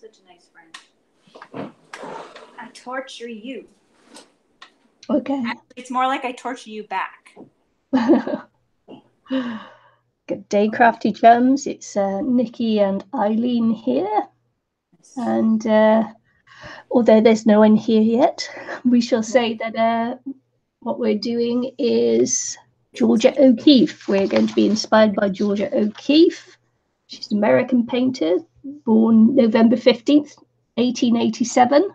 Such a nice friend. I torture you. Okay. Actually, it's more like I torture you back. Good day, Crafty Gems. It's Nikki and Eileen here. And although there's no one here yet, we shall say that what we're doing is Georgia O'Keeffe. We're going to be inspired by Georgia O'Keeffe. She's an American painter, born November 15th, 1887,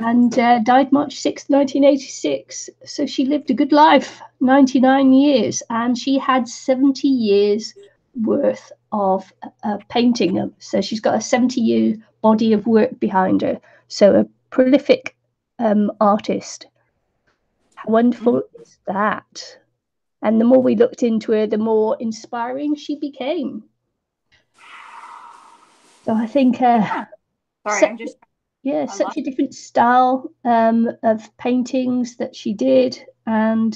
and died March 6th, 1986. So she lived a good life, 99 years, and she had 70 years worth of painting. So she's got a 70-year body of work behind her. So a prolific artist. How wonderful is that? And the more we looked into her, the more inspiring she became. So I think, such a different style of paintings that she did, and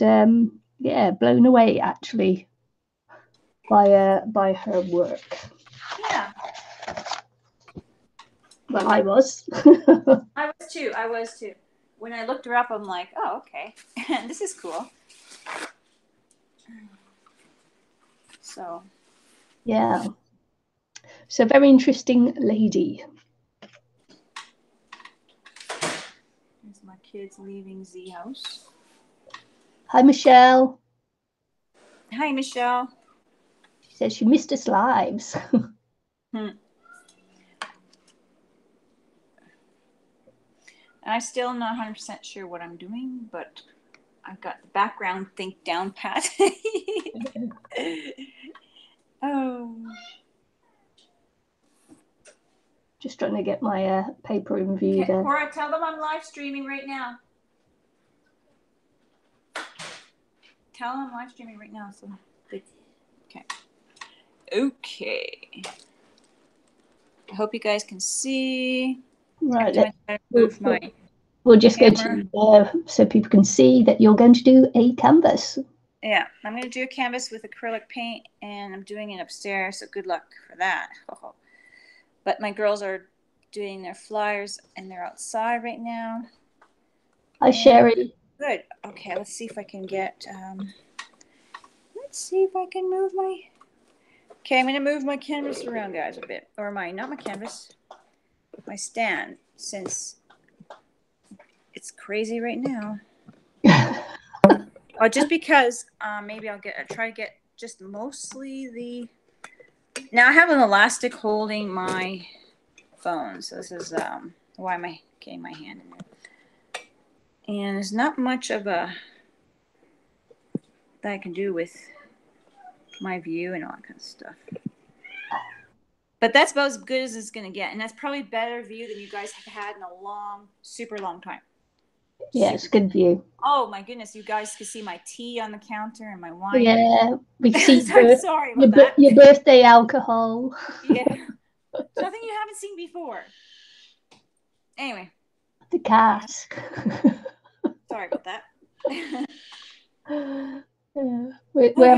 blown away actually by her work. Yeah. Well, I was. I was too. When I looked her up, I'm like, oh, okay, this is cool. So. Yeah. So very interesting lady. There's my kids leaving Z house. Hi, Michelle. Hi, Michelle. She says she missed us lives. I'm still not 100% sure what I'm doing, but I've got the background think down pat. Oh. Just trying to get my paper in view there. Cora, tell them I'm live streaming right now. Tell them I'm live streaming right now. So, okay. Okay. I hope you guys can see. Right. We'll just camera. Go to so people can see that you're going to do a canvas. Yeah, I'm going to do a canvas with acrylic paint, and I'm doing it upstairs. So good luck for that. But my girls are doing their flyers, and they're outside right now. Hi, Sherry. Good. Okay, let's see if I can get. Let's see if I can move my. Okay, I'm going to move my canvas around, guys, a bit, or not my canvas, my stand, since it's crazy right now. Oh, just because maybe I'll try to get just mostly the. Now I have an elastic holding my phone, so this is why my getting my hand in there. And there's not much of a that I can do with my view and all that kind of stuff. But that's about as good as it's gonna get, and that's probably better view than you guys have had in a long, super long time. Yeah, it's a good view. Oh my goodness, you guys can see my tea on the counter and my wine. Yeah, we can see your birthday alcohol. Yeah, nothing you haven't seen before. Anyway. The cat. Sorry about that. Yeah, we're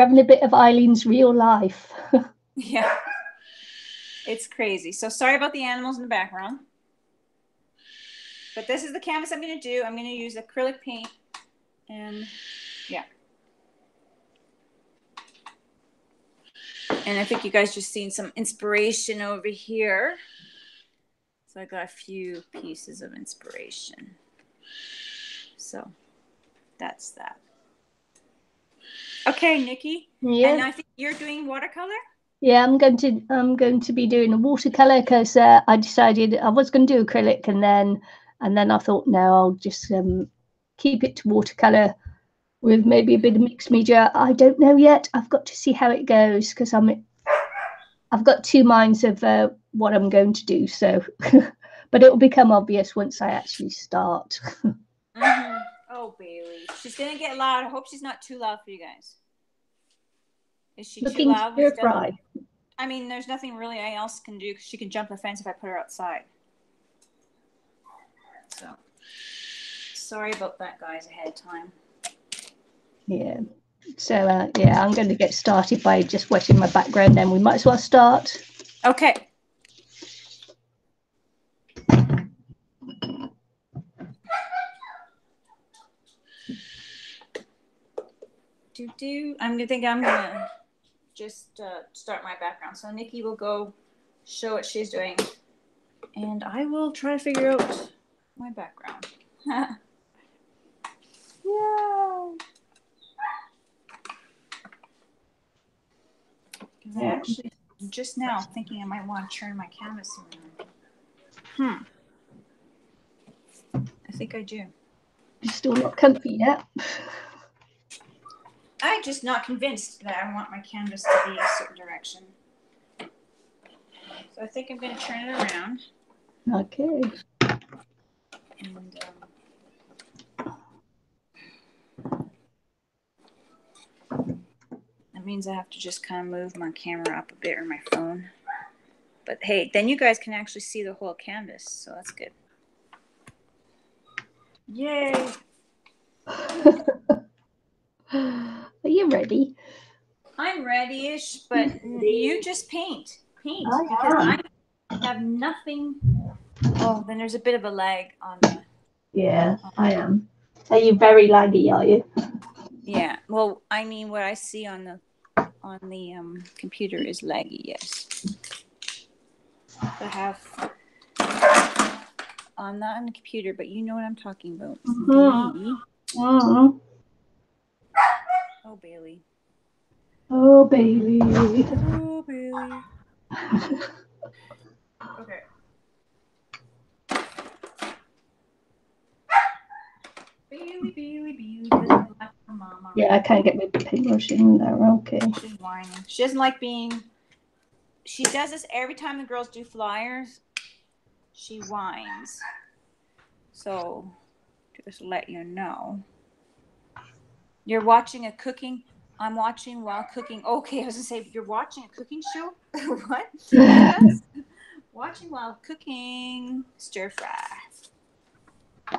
having a bit of Eileen's real life. Yeah, it's crazy. So sorry about the animals in the background. But this is the canvas I'm going to do. I'm going to use acrylic paint, and yeah. And I think you guys just seen some inspiration over here. So I got a few pieces of inspiration. So that's that. Okay, Nikki. Yeah. And I think you're doing watercolor? Yeah, I'm going to be doing a watercolor because I decided I was going to do acrylic, and then I thought, no, I'll just keep it to watercolour with maybe a bit of mixed media. I don't know yet. I've got to see how it goes because I've got two minds of what I'm going to do. So, but it will become obvious once I actually start. Mm-hmm. Oh, Bailey. She's going to get loud. I hope she's not too loud for you guys. Is she looking too loud? I mean, there's nothing really else can do because she can jump the fence if I put her outside. So, sorry about that, guys, ahead of time. Yeah. So, I'm going to get started by just wetting my background then. We might as well start. Okay. I'm gonna just start my background. So Nikki will go show what she's doing, and I will try to figure out my background. Yay! I'm actually just now thinking I might want to turn my canvas around. I think I do. You're still not comfy yet. I'm just not convinced that I want my canvas to be a certain direction. So I think I'm going to turn it around. Okay. And, that means I have to just kind of move my camera up a bit, or my phone. But hey, then you guys can actually see the whole canvas, so that's good. Yay! Are you ready? I'm ready-ish, but you just paint. Paint. I have nothing. Oh, then there's a bit of a lag on the... Yeah, I am. Are you very laggy, are you? Yeah. Well, I mean, what I see on the computer is laggy, yes. I have... I'm not on the computer, but you know what I'm talking about. Oh, Bailey. Oh, Bailey. Oh, Bailey. Okay. Bailey, Bailey, Bailey doesn't like her mama. Yeah, I can't get my paper. She's in there. Okay. She's whining. She doesn't like being... She does this every time the girls do flyers. She whines, so just let you know. You're watching a cooking. I'm watching while cooking. Okay, I was gonna say you're watching a cooking show. What? Yes. Watching while cooking stir fry.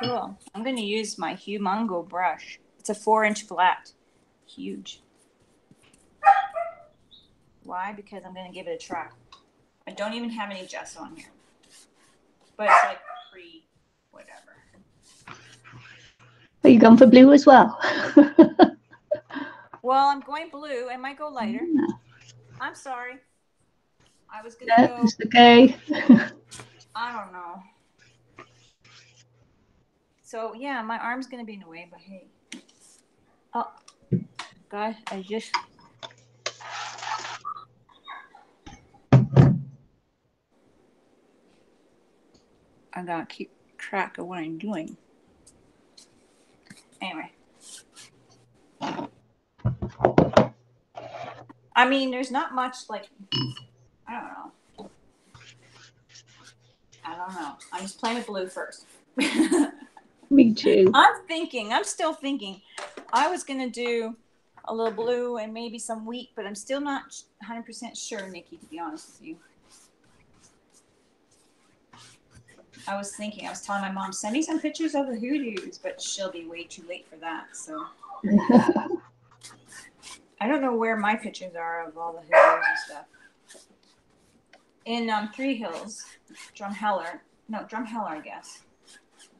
Cool. I'm gonna use my humongo brush. It's a 4-inch flat, huge. Why? Because I'm gonna give it a try. I don't even have any gesso on here, but it's like pre whatever. Are you going for blue as well? Well, I'm going blue. I might go lighter. Yeah. I'm sorry. I was gonna go. It's okay. I don't know. So yeah, my arm's gonna be in the way, but hey. Oh, God, I just. I gotta keep track of what I'm doing. Anyway. I mean, there's not much, like, I don't know. I'm just playing with blue first. Me too. I'm still thinking. I was gonna do a little blue and maybe some wheat, but I'm still not 100% sure, Nikki, to be honest with you. I was telling my mom, send me some pictures of the hoodoos, but she'll be way too late for that. So I don't know where my pictures are of all the hoodoos and stuff. In Three Hills, Drumheller, I guess.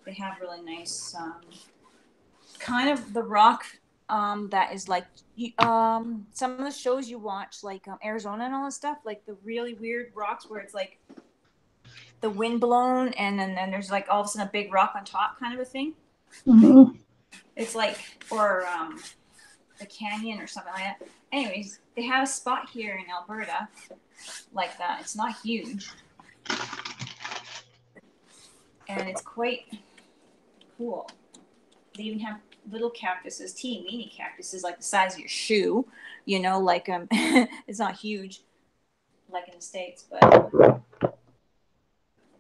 They have really nice, kind of the rock that is like some of the shows you watch, like Arizona and all this stuff, like the really weird rocks where it's like, the wind blown, and then there's like all of a sudden a big rock on top, kind of a thing. Mm-hmm. It's like, or the canyon or something like that. Anyways, they have a spot here in Alberta like that. It's not huge, and it's quite cool. They even have little cactuses, teeny weeny cactuses, like the size of your shoe. You know, like it's not huge, like in the States, but.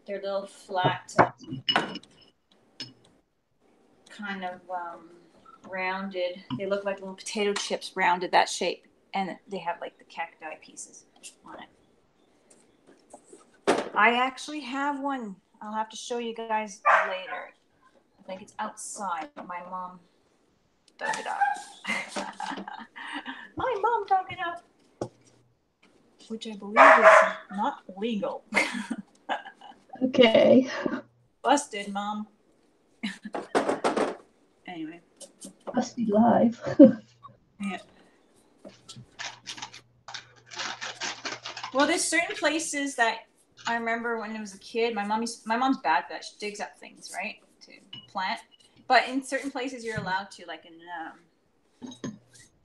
They're little flat, kind of rounded. They look like little potato chips, rounded, that shape. And they have like the cacti pieces on it. I actually have one. I'll have to show you guys later. I think it's outside. My mom dug it up. My mom dug it up, which I believe is not legal. Okay. Busted, Mom. Anyway. must be live. Yeah. Well, there's certain places that I remember when I was a kid. My mom's bad at that. She digs up things, right, to plant. But in certain places, you're allowed to, like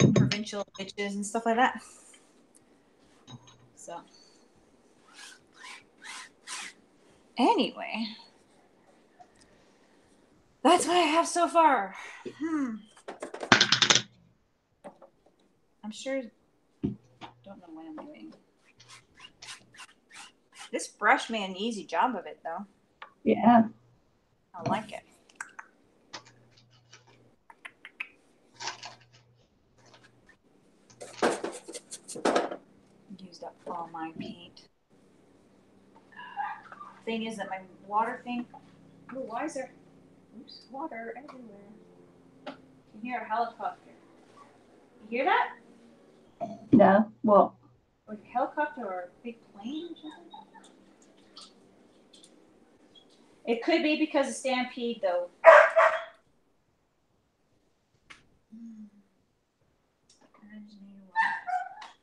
in provincial ditches and stuff like that. So, anyway, that's what I have so far. I'm sure. Don't know why I'm doing. This brush made an easy job of it, though. Yeah. I like it. Used up all my paint. Thing is that my water thing. Oh, why is there? Oops, water everywhere. You can hear a helicopter. You hear that? No. What? Like a helicopter or a big plane or something? It could be because of Stampede, though.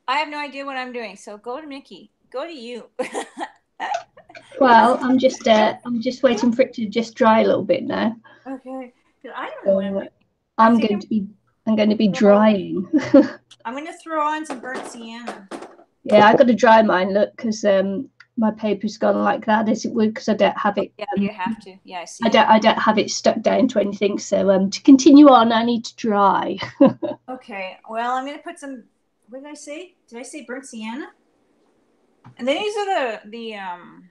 I have no idea what I'm doing, so go to Mickey. Go to you. Well, I'm just waiting for it to just dry a little bit now. Okay. I don't know what I'm doing. I'm going to be drying. I'm going to throw on some burnt sienna. Yeah, I got to dry mine. Look, because my paper's gone like that as it would, because I don't have it. Yeah, you have to. Yeah, I see. I don't have it stuck down to anything. So to continue on, I need to dry. Okay. Well, I'm going to put some. What did I say? Did I say burnt sienna? And then these are the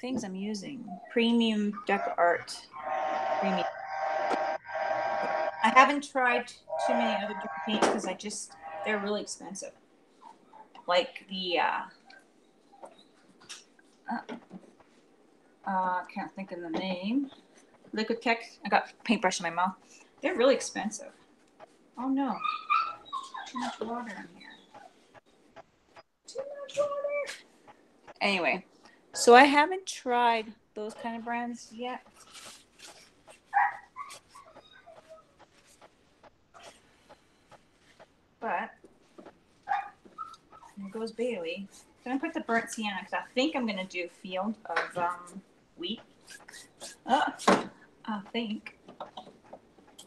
things I'm using. Premium Deca Art. Premium. I haven't tried too many other different paints because they're really expensive. Like the. I can't think of the name. Liquitex. I got paintbrush in my mouth. They're really expensive. Oh no. Too much water in here. Too much water. Anyway, so I haven't tried those kind of brands yet. But there goes Bailey. I'm gonna put the burnt sienna because I think I'm gonna do field of wheat. I think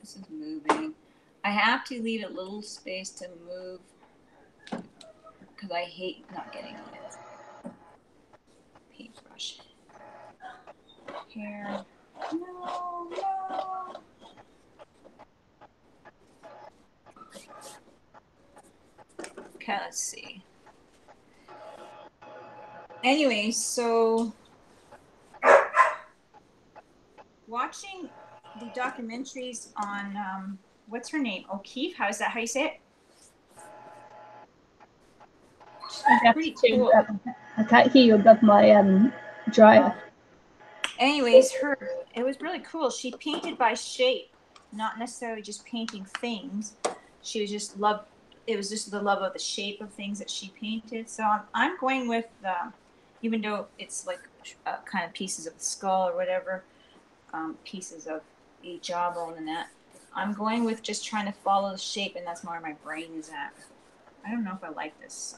this is moving. I have to leave a little space to move because I hate not getting it. Paintbrush here. No. Okay, let's see. Anyway, so watching the documentaries on what's her name? O'Keeffe? How is that? How you say it? Pretty cool. I can't hear you above my dryer. Anyways, it was really cool. She painted by shape, not necessarily just painting things. She was just loved. It was just the love of the shape of things that she painted. So I'm going with even though it's like kind of pieces of the skull or whatever, pieces of a jawbone and that, I'm going with just trying to follow the shape, and that's where my brain is at. I don't know if I like this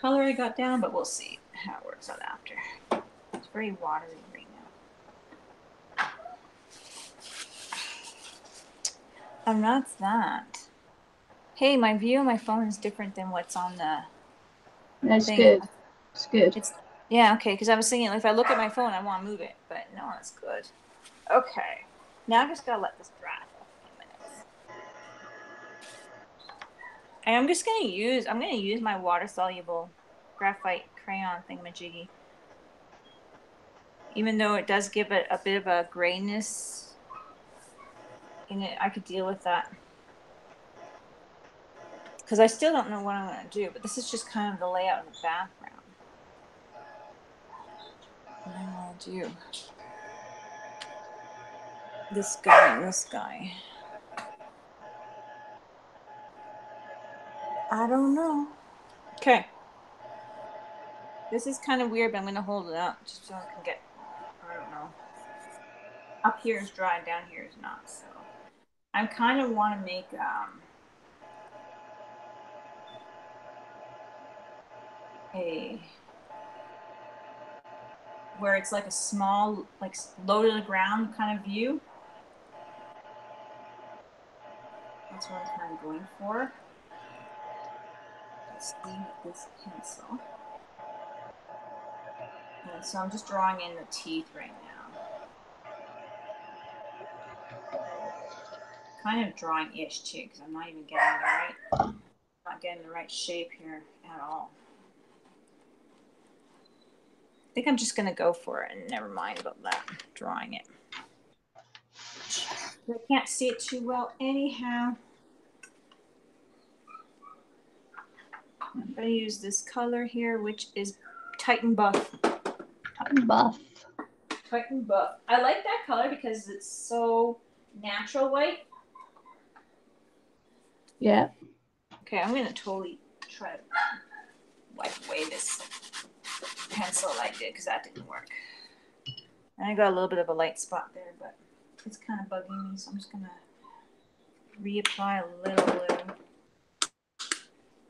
color I got down, but we'll see how it works out after. It's very watery right now. And that's that. Hey, my view on my phone is different than what's on the that's thing. Good. It's good. It's, yeah, okay, because I was thinking, like, if I look at my phone, I want to move it, but no, it's good. Okay, now I'm just going to let this dry for a few minutes. And I'm just going to use, my water-soluble graphite crayon thingamajiggy. Even though it does give it a bit of a grayness in it, I could deal with that. Because I still don't know what I'm going to do, but this is just kind of the layout in the background. What I'm going to do. This guy. I don't know. Okay. This is kind of weird, but I'm going to hold it up just so I can get, I don't know. up here is dry, down here is not. So I kind of want to make a where it's like a small, like low to the ground kind of view. That's what I'm kind of going for. Let's leave this pencil. And so I'm just drawing in the teeth right now. Kind of drawing-ish too, because I'm not even getting the right, not getting the right shape here at all. I think I'm just going to go for it and never mind about that, drawing it. I can't see it too well anyhow. I'm going to use this color here, which is Titan Buff. Titan Buff. Titan Buff. I like that color because it's so natural white. Yeah. Okay, I'm going to totally try to wipe away this pencil I did because that didn't work. And I got a little bit of a light spot there, but it's kind of bugging me, so I'm just going to reapply a little.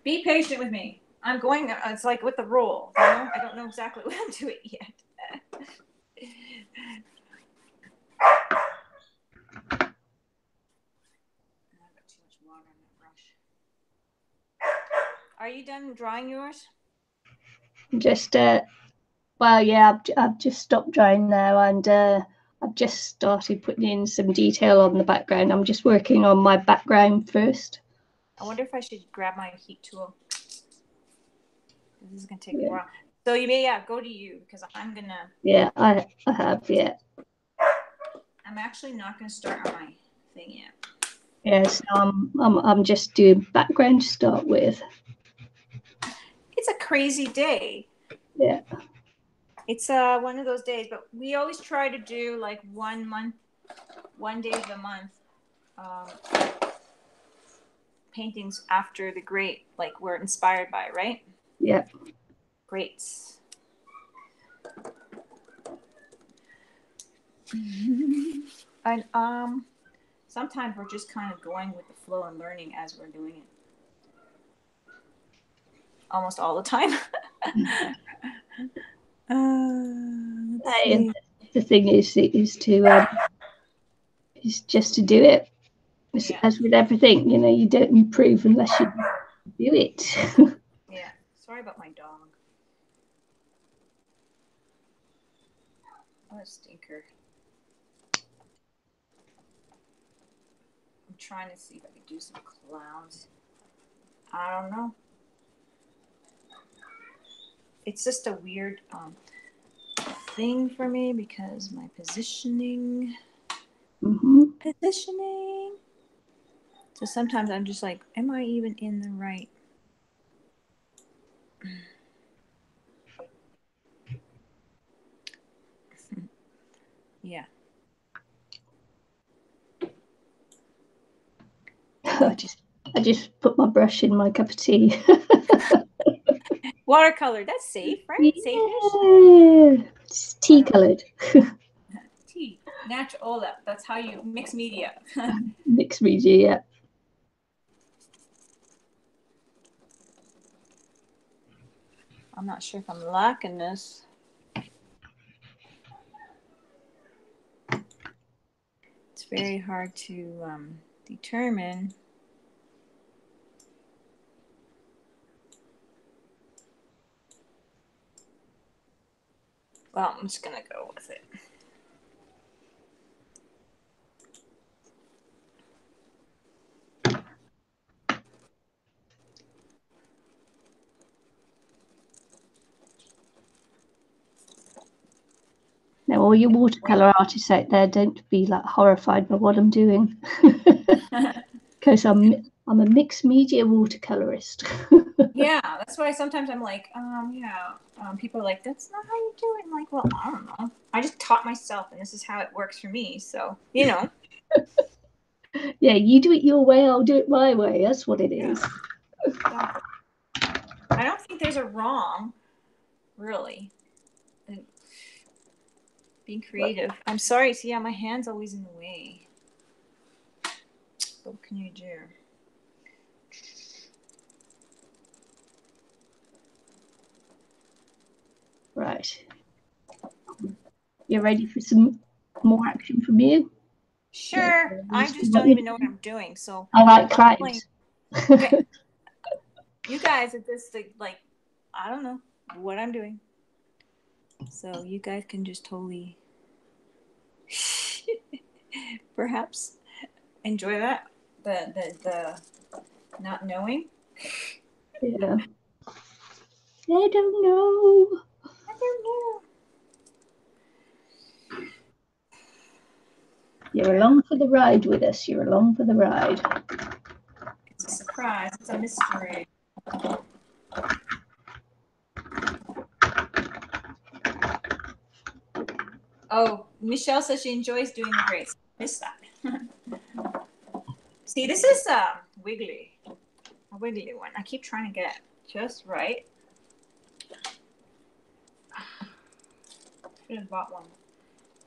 Be patient with me. I'm going, it's like with the roll. You know? I don't know exactly what I'm doing yet. Are you done drawing yours? Just well, yeah, I've just stopped drawing now, and I've just started putting in some detail on the background. I'm just working on my background first. I wonder if I should grab my heat tool. This is gonna take a while. So you may, yeah, go to you because I'm gonna. Yeah, I have, yeah. I'm actually not gonna start on my thing yet. Yes, yeah, so I'm just doing background to start with. It's a crazy day. Yeah. It's one of those days, but we always try to do like one day of the month paintings after the great, like we're inspired by, right? Yeah. Greats. And sometimes we're just kind of going with the flow and learning as we're doing it. Almost all the time. The thing is just to do it. Yeah. As with everything, you know, you don't improve unless you do it. Yeah. Sorry about my dog. What a stinker. I'm trying to see if I can do some clowns. I don't know. It's just a weird thing for me because my positioning, So sometimes I'm just like, am I even in the right? Yeah. I just put my brush in my cup of tea. Watercolor, that's safe, right? Yeah. Safe-ish. It's tea colored. Tea, natural, all that. That's how you mix media. Mix media, yeah. I'm not sure if I'm liking this. It's very hard to determine. Well, I'm just going to go with it. Now, all you watercolour artists out there, don't be like horrified by what I'm doing. Because I'm a mixed media watercolorist. Yeah, that's why sometimes I'm like, people are like, that's not how you do it. I'm like, well, I don't know. I just taught myself, and this is how it works for me. So, you know. Yeah, you do it your way, I'll do it my way. That's what it is. Yeah. I don't think there's a wrong, really. Being creative. I'm sorry. See, yeah, my hand's always in the way. What can you do? Right. You ready for some more action from you? Sure. Yeah, I just don't even know what I'm doing. So I like climbs. Okay. You guys at this thing, like, I don't know what I'm doing. So you guys can just totally perhaps enjoy that, the not knowing. Yeah. I don't know. I don't know. You're along for the ride with us. You're along for the ride. It's a surprise. It's a mystery. Oh, Michelle says she enjoys doing the braids. Miss that. See, this is wiggly. A wiggly one. I keep trying to get just right. Should have bought one.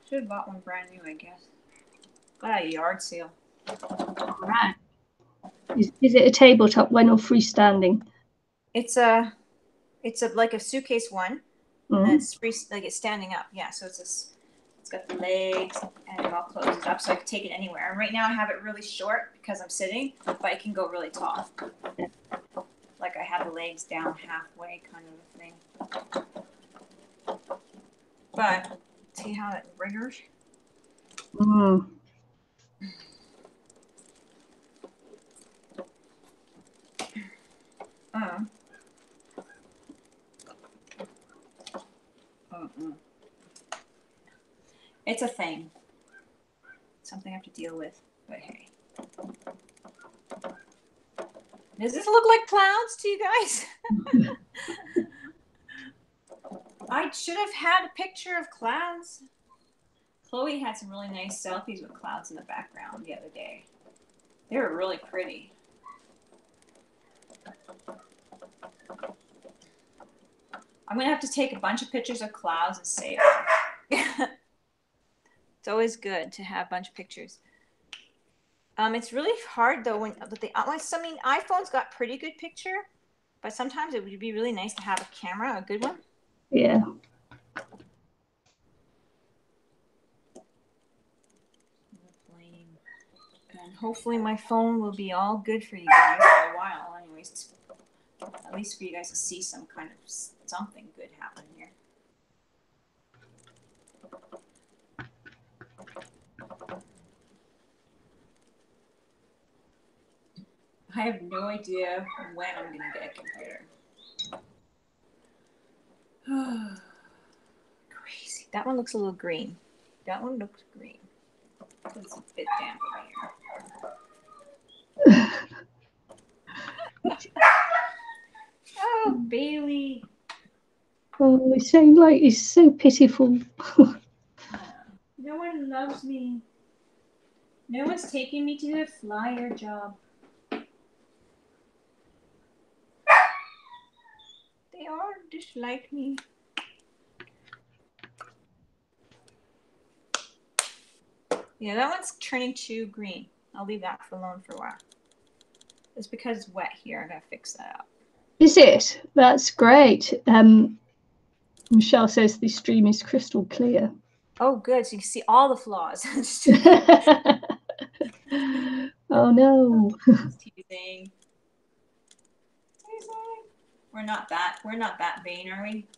Should have bought one brand new, I guess. Got a yard sale. All right. Is it a tabletop one or freestanding? It's like a suitcase one. Mm-hmm. And it's free, like it's standing up. Yeah, so it's this. It's got the legs and it all closes up, so I can take it anywhere. And right now I have it really short because I'm sitting, but it can go really tall. Yeah. Like I have the legs down halfway, kind of a thing. But see how it wriggles? Mm. It's a thing. Something I have to deal with. But hey. Does this look like clouds to you guys? I should have had a picture of clouds. Chloe had some really nice selfies with clouds in the background the other day. They were really pretty. I'm going to have to take a bunch of pictures of clouds and save them. It's always good to have a bunch of pictures. It's really hard, though, I mean, iPhone's got pretty good picture, but sometimes it would be really nice to have a camera, a good one. Yeah. And hopefully my phone will be all good for you guys for a while anyways. At least for you guys to see some kind of something good happen here. I have no idea when I'm going to get a computer. Crazy. That one looks a little green. That one looks green. It's a bit damp over here. Oh, Bailey. Oh, it sounds like it's so pitiful. No one loves me. No one's taking me to the flyer job. They all dislike me. Yeah, that one's turning too green. I'll leave that alone for a while. It's because it's wet here. I gotta fix that up. Is it? That's great. Michelle says the stream is crystal clear. Oh, good. So you can see all the flaws. Oh, no. It's teasing. Teasing. We're not that vain, are we?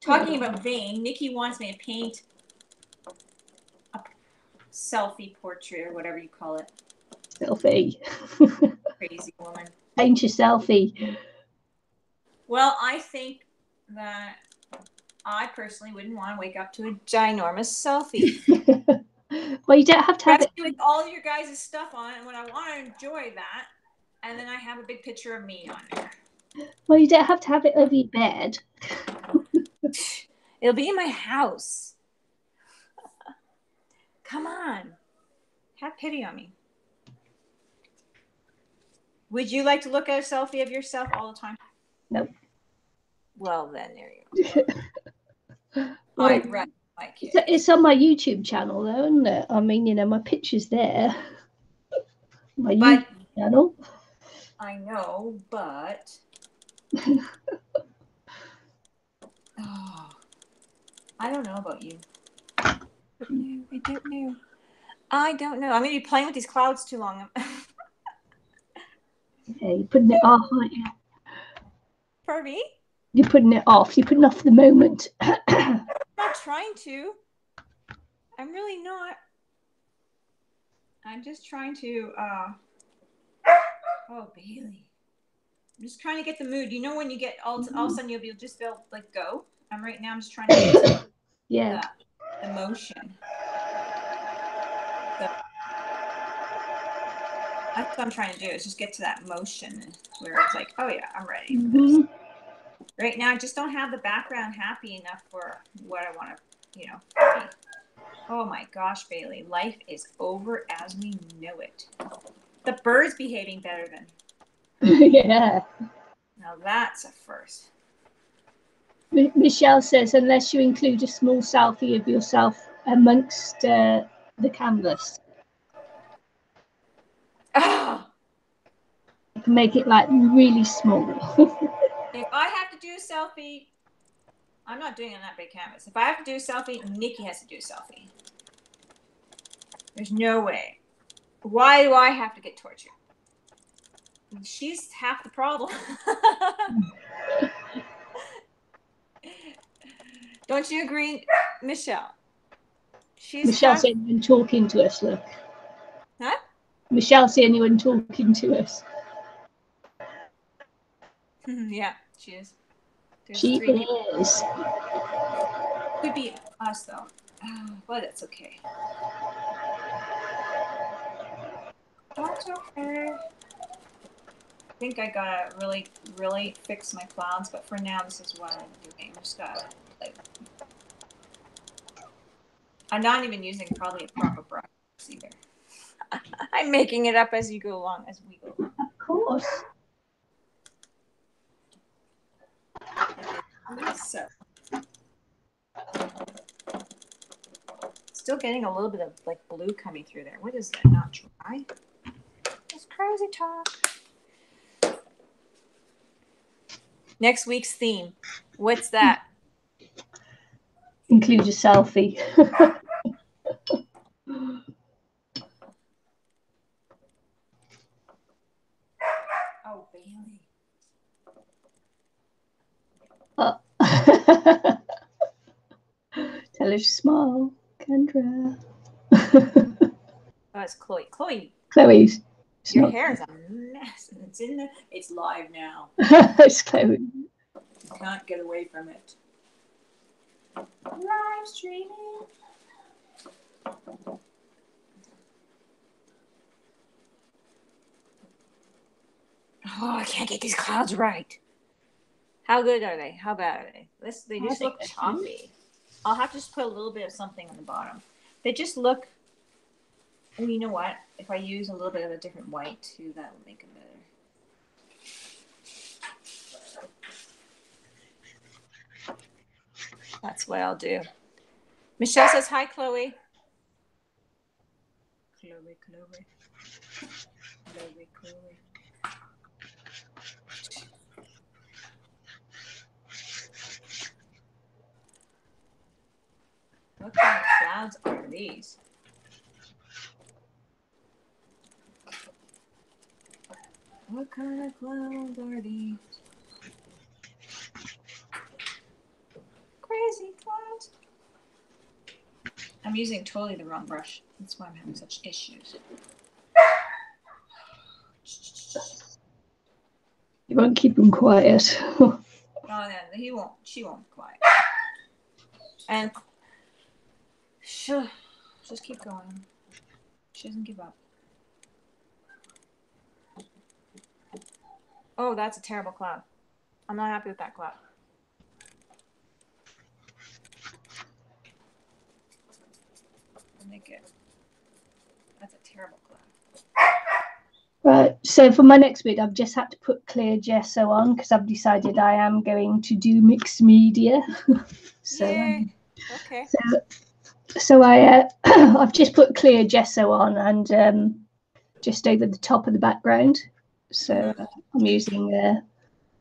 Talking about vain, Nikki wants me to paint a selfie portrait or whatever you call it. Selfie. Crazy woman. Paint your selfie. Well, I think that I personally wouldn't want to wake up to a ginormous selfie. Well, you don't have to have it with all your guys' stuff on, and when I want to enjoy that, and then I have a big picture of me on there. Well, you don't have to have it over your bed. It'll be in my house. Come on. Have pity on me. Would you like to look at a selfie of yourself all the time? Nope. Well, then, there you go. Right. It's on my YouTube channel, though, isn't it? I mean, you know, my picture's there. My YouTube channel. I know, but. Oh, I don't know about you. I don't know. I'm going to be playing with these clouds too long. Yeah, you're putting it off, aren't you? For me? You're putting it off. You're putting off the moment. I'm not trying to. I'm really not. I'm just trying to. Oh, Bailey. I'm just trying to get the mood. You know when you get all of a sudden you'll just feel like go. I'm right now. I'm just trying to get some emotion. So, that's what I'm trying to do, is just get to that motion where it's like, oh yeah, I'm ready for this. Right now, I just don't have the background happy enough for what I want to, you know. Oh my gosh, Bailey, life is over as we know it. The bird's behaving better than. Yeah. Now that's a first. Michelle says, unless you include a small selfie of yourself amongst the canvas. Oh. I can make it like really small. If I have to do a selfie, I'm not doing it on that big canvas. If I have to do a selfie, Nikki has to do a selfie. There's no way. Why do I have to get tortured? She's half the problem. Don't you agree, Michelle? Michelle's the only one talking to us, look. Huh? Michelle's the only one talking to us. Yeah, she is. She is. Could be us, though. But it's okay. That's okay. I think I gotta really, really fix my clouds, but for now, this is what I'm doing. I'm just gotta, like, I'm not even using probably a proper brush either. I'm making it up as you go along, as we go along. Of course. So, still getting a little bit of like blue coming through there. What is that? Not dry? It's crazy talk. Next week's theme. What's that? Include a selfie. Oh, Bailey. Tell her to smile, Kendra. Oh, it's Chloe. Chloe's. Your hair is a mess. It's in the. It's live now. It's Chloe. You can't get away from it. Live streaming. Oh, I can't get these clouds right. How good are they? How bad are they? They just look choppy. I'll have to just put a little bit of something on the bottom. They just look. Well, you know what? If I use a little bit of a different white too, that will make them better. That's what I'll do. Michelle says hi, Chloe. Chloe. What kind of clouds are these? What kind of clouds are these? Crazy clouds. I'm using totally the wrong brush. That's why I'm having such issues. You won't keep him quiet. Oh, no, he won't. She won't be quiet. And just keep going. She doesn't give up. Oh, that's a terrible cloud. I'm not happy with that cloud. Make it. That's a terrible cloud. Right. So for my next bit, I've just had to put clear gesso on because I've decided I am going to do mixed media. So. Yay. Okay. So I've just put clear gesso on and just over the top of the background. So I'm using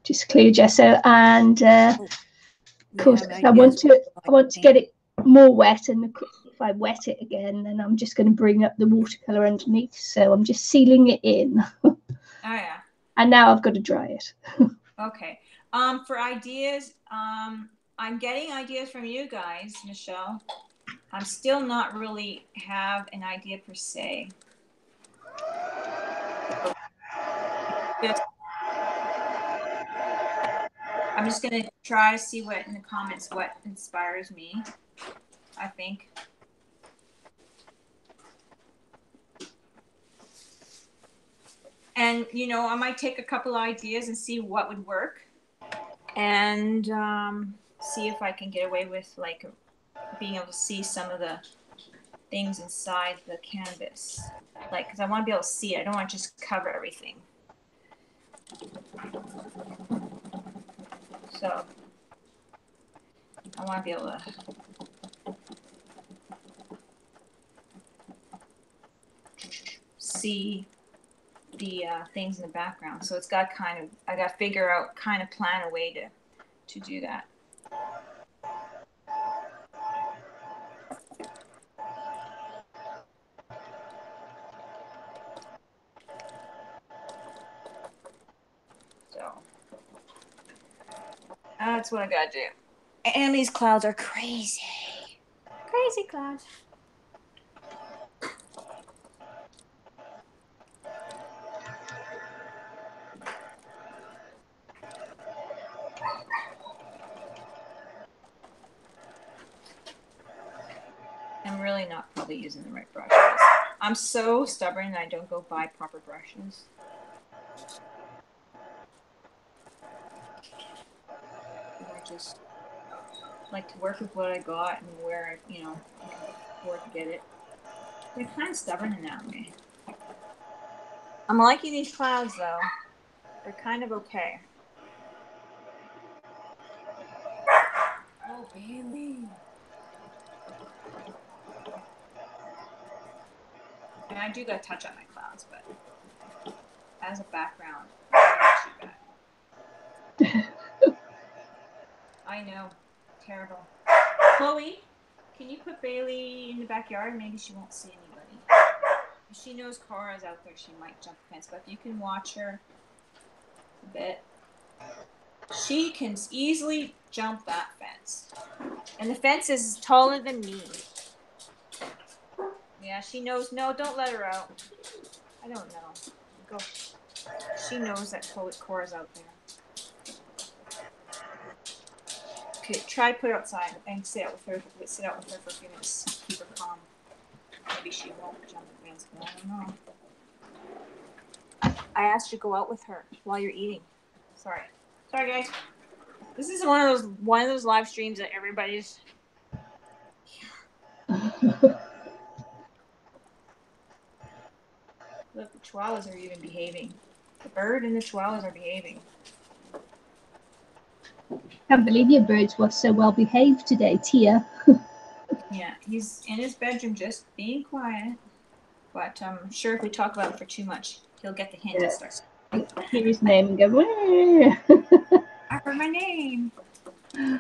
just clear gesso, and of course I want to get it more wet, and if I wet it again, then I'm just going to bring up the watercolor underneath. So I'm just sealing it in. Oh yeah. And now I've got to dry it. Okay. For ideas, I'm getting ideas from you guys, Michelle. I'm still not really have an idea per se. I'm just going to try to see what in the comments, what inspires me, I think. And, you know, I might take a couple ideas and see what would work, and see if I can get away with, like, being able to see some of the things inside the canvas. Like, because I want to be able to see it. I don't want to just cover everything. So I want to be able to. See the things in the background. So it's got kind of, I got to figure out, kind of plan a way to do that. So that's what I got to do. And these clouds are crazy. Crazy clouds. Using the right brushes. I'm so stubborn that I don't go buy proper brushes. I just like to work with what I got and where I, you know, I can afford to get it. They're kind of stubborn in that way. I'm liking these clouds though. They're kind of okay. Oh, Bailey. I do gotta touch on my clouds, but as a background, not too bad. I know, terrible. Chloe, can you put Bailey in the backyard? Maybe she won't see anybody. If she knows Cora's out there, she might jump the fence, but if you can watch her a bit, she can easily jump that fence. And the fence is taller than me. Yeah, she knows. No, don't let her out. I don't know. Go. She knows that Cora's out there. Okay, try to put her outside and sit out with her. Sit out with her for a few minutes. Keep her calm. Maybe she won't jump the fence. I don't know. I asked you to go out with her while you're eating. Sorry. Sorry, guys. This is one of those live streams that everybody's. Yeah. Look, the chihuahuas are even behaving. The bird and the chihuahuas are behaving. Can't believe your birds were so well behaved today, Tia. Yeah, he's in his bedroom just being quiet. But I'm sure if we talk about him for too much, he'll get the hint and start. Hear his name and go, I heard my name. All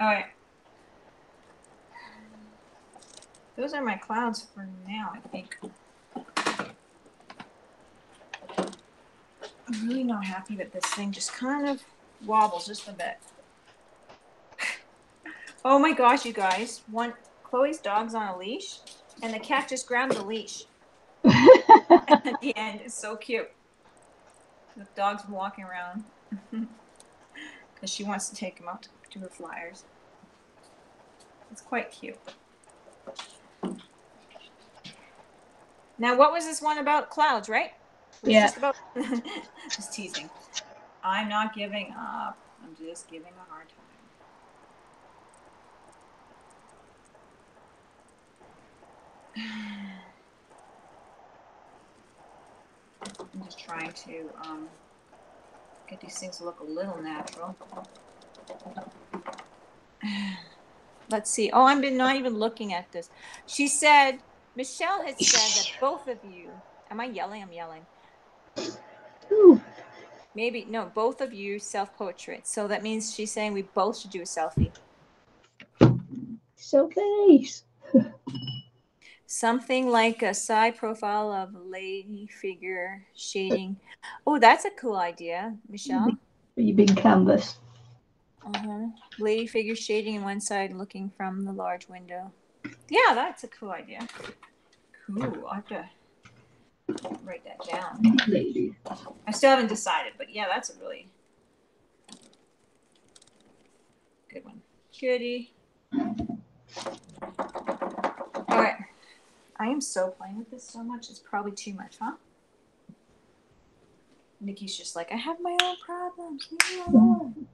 right. Those are my clouds for now, I think. I'm really not happy that this thing just kind of wobbles just a bit. Oh my gosh, you guys. Chloe's dog's on a leash, and the cat just grabbed the leash. At the end, it's so cute. The dog's walking around because she wants to take him out to her flyers. It's quite cute. Now, what was this one about clouds, right? Yeah. Just, about just teasing. I'm not giving up. I'm just giving a hard time. I'm just trying to get these things to look a little natural. Let's see. Oh, I'm not even looking at this. She said, Michelle has said that both of you, am I yelling? I'm yelling. Ooh. Maybe, no, both of you self-portrait. So that means she's saying we both should do a selfie. Selfies. Something like a side profile of a lady figure shading. Oh, that's a cool idea, Michelle. You big canvas. Lady figure shading in one side looking from the large window. Yeah, that's a cool idea. Cool. I have to write that down. Lady. I still haven't decided, but yeah, that's a really good one. Cutie. All right. I am so playing with this so much. It's probably too much, huh? Nikki's just like, I have my own problems. Leave me alone.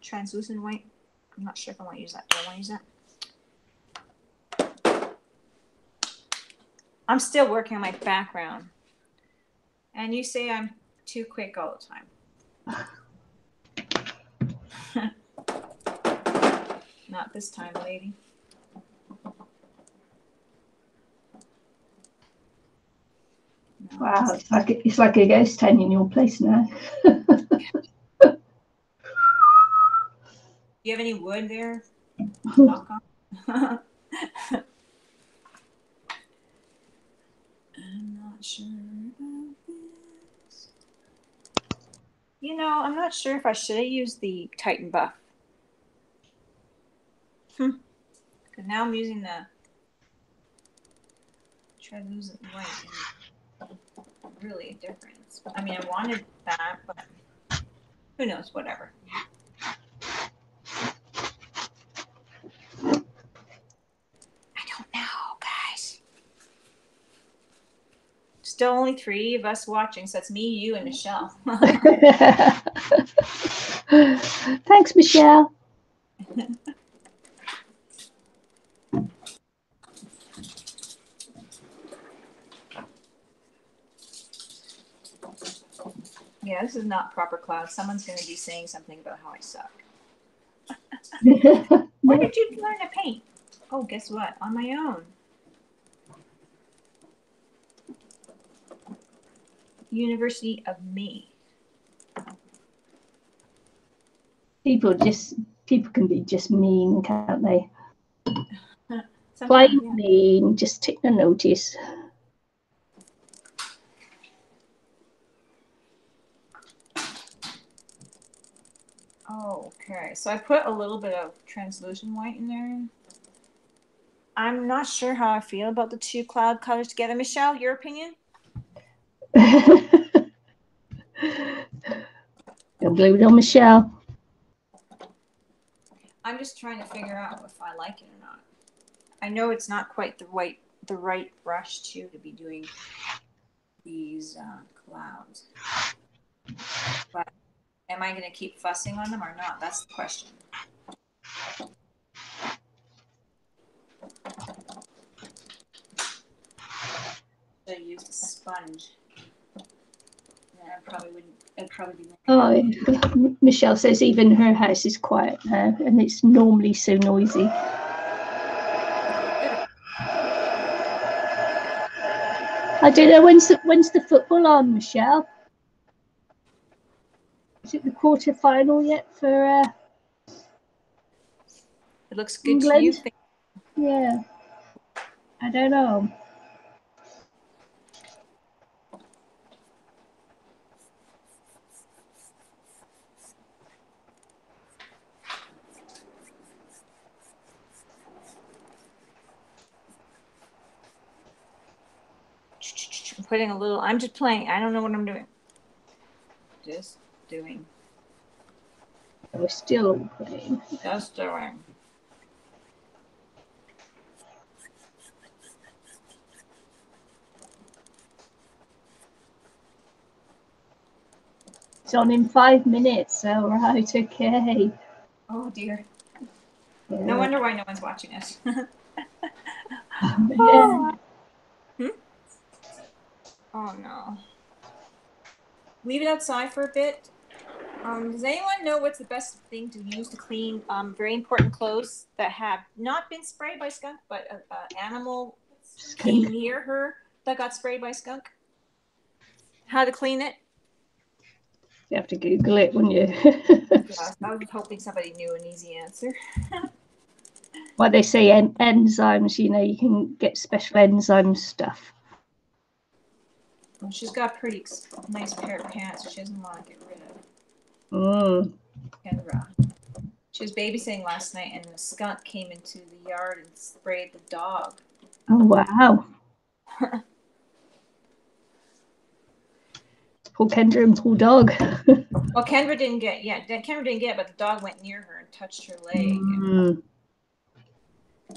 Translucent white. I'm not sure if I want to use that. Do I want to use that? I'm still working on my background. And you say I'm too quick all the time. Not this time, lady. No, wow, it's like a ghost town in your place now. Do you have any wood there? Knock on. I'm not sure about this. You know, I'm not sure if I should have used the Titan Buff. Because now I'm using the translucent white. Really a difference. I mean, I wanted that, but who knows? Whatever. Still only three of us watching, so it's me, you, and Michelle. Thanks, Michelle. Yeah, this is not proper class. Someone's going to be saying something about how I suck. Where did you learn to paint? Oh, guess what? On my own. University of me. People can be just mean, can't they? Plain mean, just take no notice. Oh, okay, so I put a little bit of translucent white in there. I'm not sure how I feel about the two cloud colors together. Michelle, your opinion? Don't blame it on Michelle. I'm just trying to figure out if I like it or not. I know it's not quite the right brush too to be doing these clouds. But am I going to keep fussing on them or not? That's the question. Should I use a sponge? I probably wouldn't. I'd probably be like, oh, Michelle says even her house is quiet now, and it's normally so noisy. I don't know when's the football on, Michelle? Is it the quarter final yet for? It looks good to you. Yeah, I don't know. Putting a little, I'm just playing. I don't know what I'm doing. Just doing. We're still playing. Just doing. It's on in 5 minutes. All right. Okay. Oh dear. Yeah. No wonder why no one's watching us. Oh. Oh no. Leave it outside for a bit. Does anyone know what's the best thing to use to clean very important clothes that have not been sprayed by skunk, but an animal came near her that got sprayed by skunk? How to clean it? You have to Google it, wouldn't you? Yes, I was hoping somebody knew an easy answer. Well, they say enzymes, you know, you can get special enzyme stuff. Well, she's got a pretty nice pair of pants she doesn't want to get rid of. She was babysitting last night and a skunk came into the yard and sprayed the dog. Oh, wow. Poor Kendra and poor dog. Well, Kendra didn't get, yeah, Kendra didn't get, but the dog went near her and touched her leg. Mm.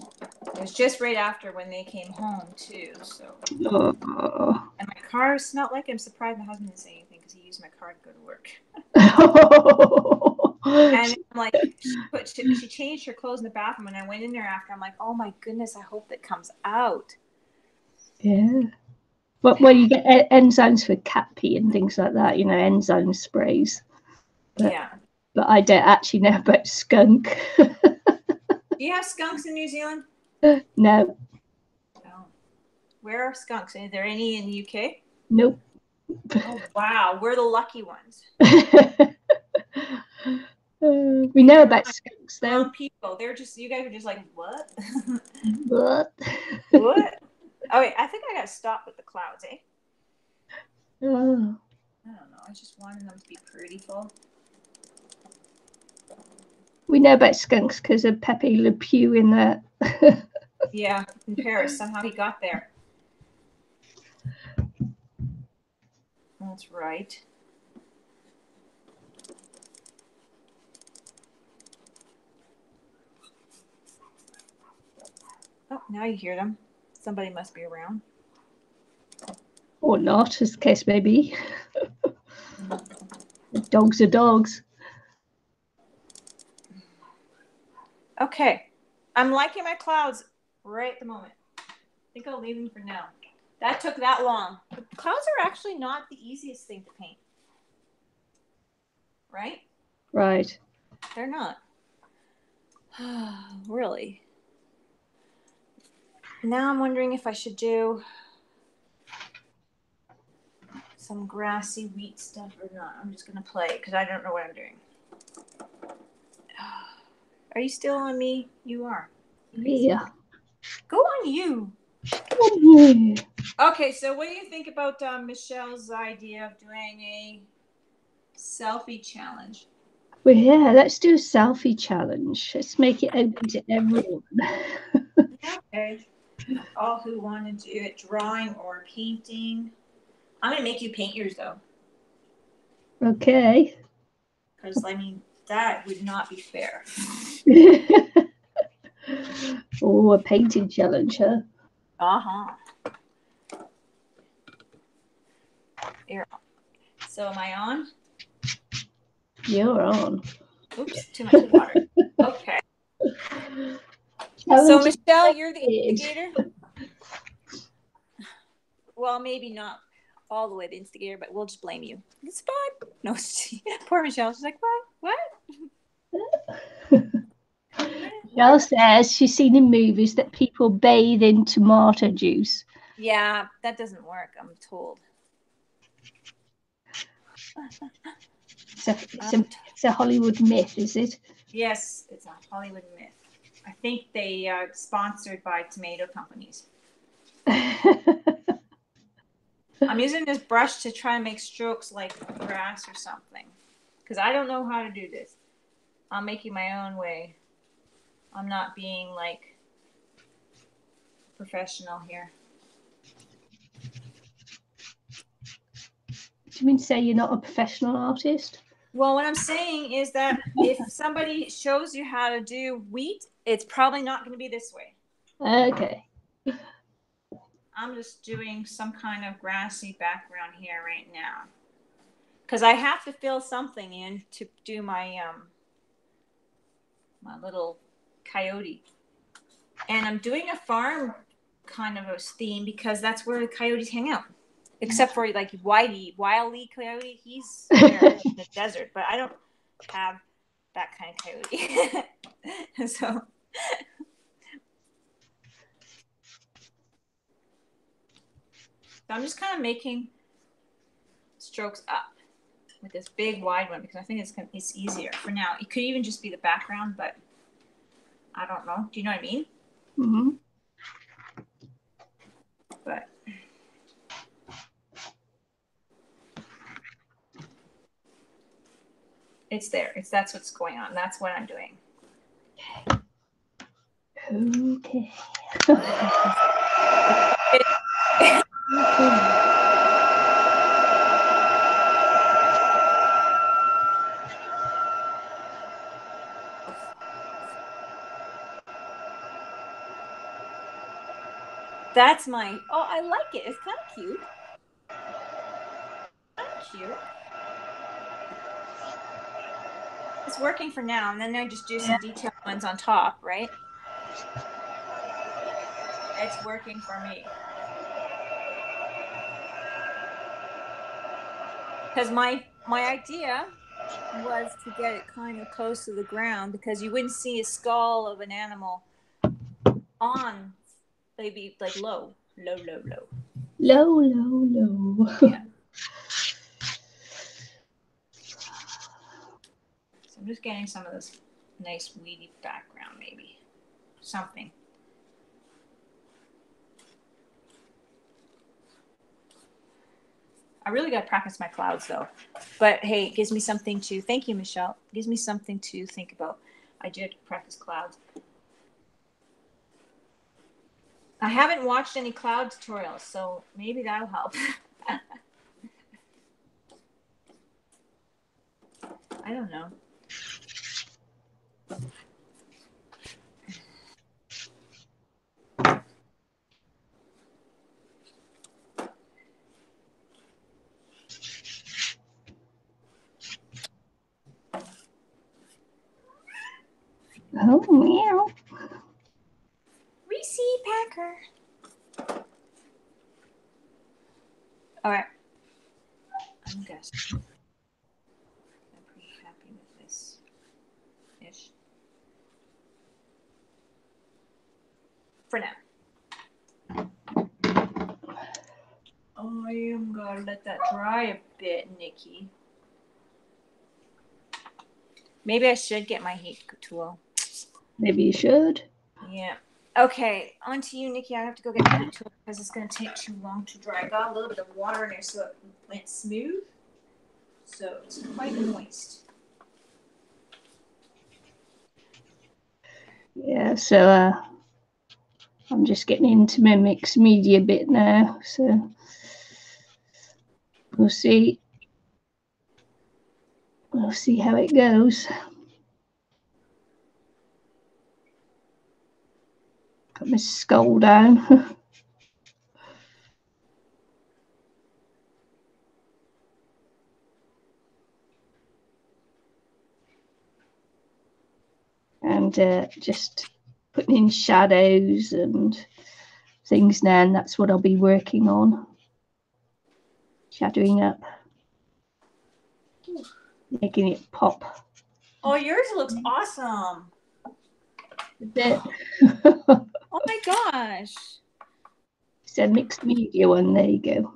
It was just right after when they came home, too. So, and my car smelled like it. I'm surprised my husband didn't say anything because he used my car to go to work. And I'm like, she changed her clothes in the bathroom, and I went in there after. I'm like, oh my goodness, I hope that comes out. Yeah. But well, you get enzymes for cat pee and things like that, you know, enzyme sprays. But, yeah. But I don't actually know about skunk. Do you have skunks in New Zealand? No. Oh. Where are skunks? Are there any in the UK? Nope. Oh, wow. We're the lucky ones. We know about skunks, though. People. They're just, you guys are just like, what? What? What? Oh, wait. I think I got to stop with the clouds, eh? Oh. I don't know. I just wanted them to be prettiful. We know about skunks because of Pepe Le Pew in that. Yeah, in Paris. Somehow he got there. That's right. Oh, now you hear them. Somebody must be around. Or not, as the case may be. Dogs are dogs. Okay, I'm liking my clouds right at the moment. I think I'll leave them for now. That took that long. But clouds are actually not the easiest thing to paint, right? Right. They're not. Really. Now I'm wondering if I should do some grassy wheat stuff or not. I'm just going to play because I don't know what I'm doing. Are you still on me? You are. Yeah. Go on you. Okay, so what do you think about Michelle's idea of doing a selfie challenge? Well, yeah, let's do a selfie challenge. Let's make it open to everyone. Okay. All who want to do it, drawing or painting. I'm going to make you paint yours, though. Okay. Because, I mean, that would not be fair. Oh, a painting challenge, huh? You're on. So am I on? You're on. Oops, too much water. Okay. So Michelle, you're the instigator? Well, maybe not all the way the instigator, but we'll just blame you. It's fine. No, she, poor Michelle. She's like, what? What? Michelle says she's seen in movies that people bathe in tomato juice. Yeah, that doesn't work, I'm told. It's a Hollywood myth, is it? Yes, it's a Hollywood myth. I think they are sponsored by tomato companies. I'm using this brush to try and make strokes like grass or something. Because I don't know how to do this. I'm making my own way. I'm not being like professional here. Do you mean to say you're not a professional artist? Well, what I'm saying is that if somebody shows you how to do wheat, it's probably not going to be this way. Okay. I'm just doing some kind of grassy background here right now. Because I have to fill something in to do my my little coyote. And I'm doing a farm kind of a theme because that's where the coyotes hang out. except for like Wile E. Coyote. He's in the desert, but I don't have that kind of coyote. So I'm just kind of making strokes up with this big wide one because I think it's easier for now. It could even just be the background, but I don't know. Do you know what I mean? Mm-hmm. But it's there. That's what's going on. That's what I'm doing. Okay. Okay. That's mine. Oh, I like it. It's kind of cute. Kind of cute. It's working for now, and then I just do some detailed ones on top, right? It's working for me. Because my idea was to get it kind of close to the ground because you wouldn't see a skull of an animal on. They'd be like low. Yeah. So I'm just getting some of this nice weedy background, maybe something. I really got to practice my clouds though. But hey, it gives me something to. Thank you, Michelle. It gives me something to think about. I do have to practice clouds. I haven't watched any cloud tutorials, so maybe that'll help. I don't know. Oh, meow. Packer. All right. I'm guessing. I'm pretty happy with this ish. For now. I am gonna let that dry a bit, Nikki. Maybe I should get my heat tool. Maybe you should. Yeah. Okay, on to you, Nikki. I have to go get my tool because it's going to take too long to dry. I got a little bit of water in there so it went smooth. So it's quite a waste. Yeah, so I'm just getting into my mixed media bit now. So we'll see. We'll see how it goes. Got my skull down. And just putting in shadows and things now, and that's what I'll be working on. Shadowing up. Making it pop. Oh, yours looks awesome. Oh my gosh. It's a mixed media one. There you go.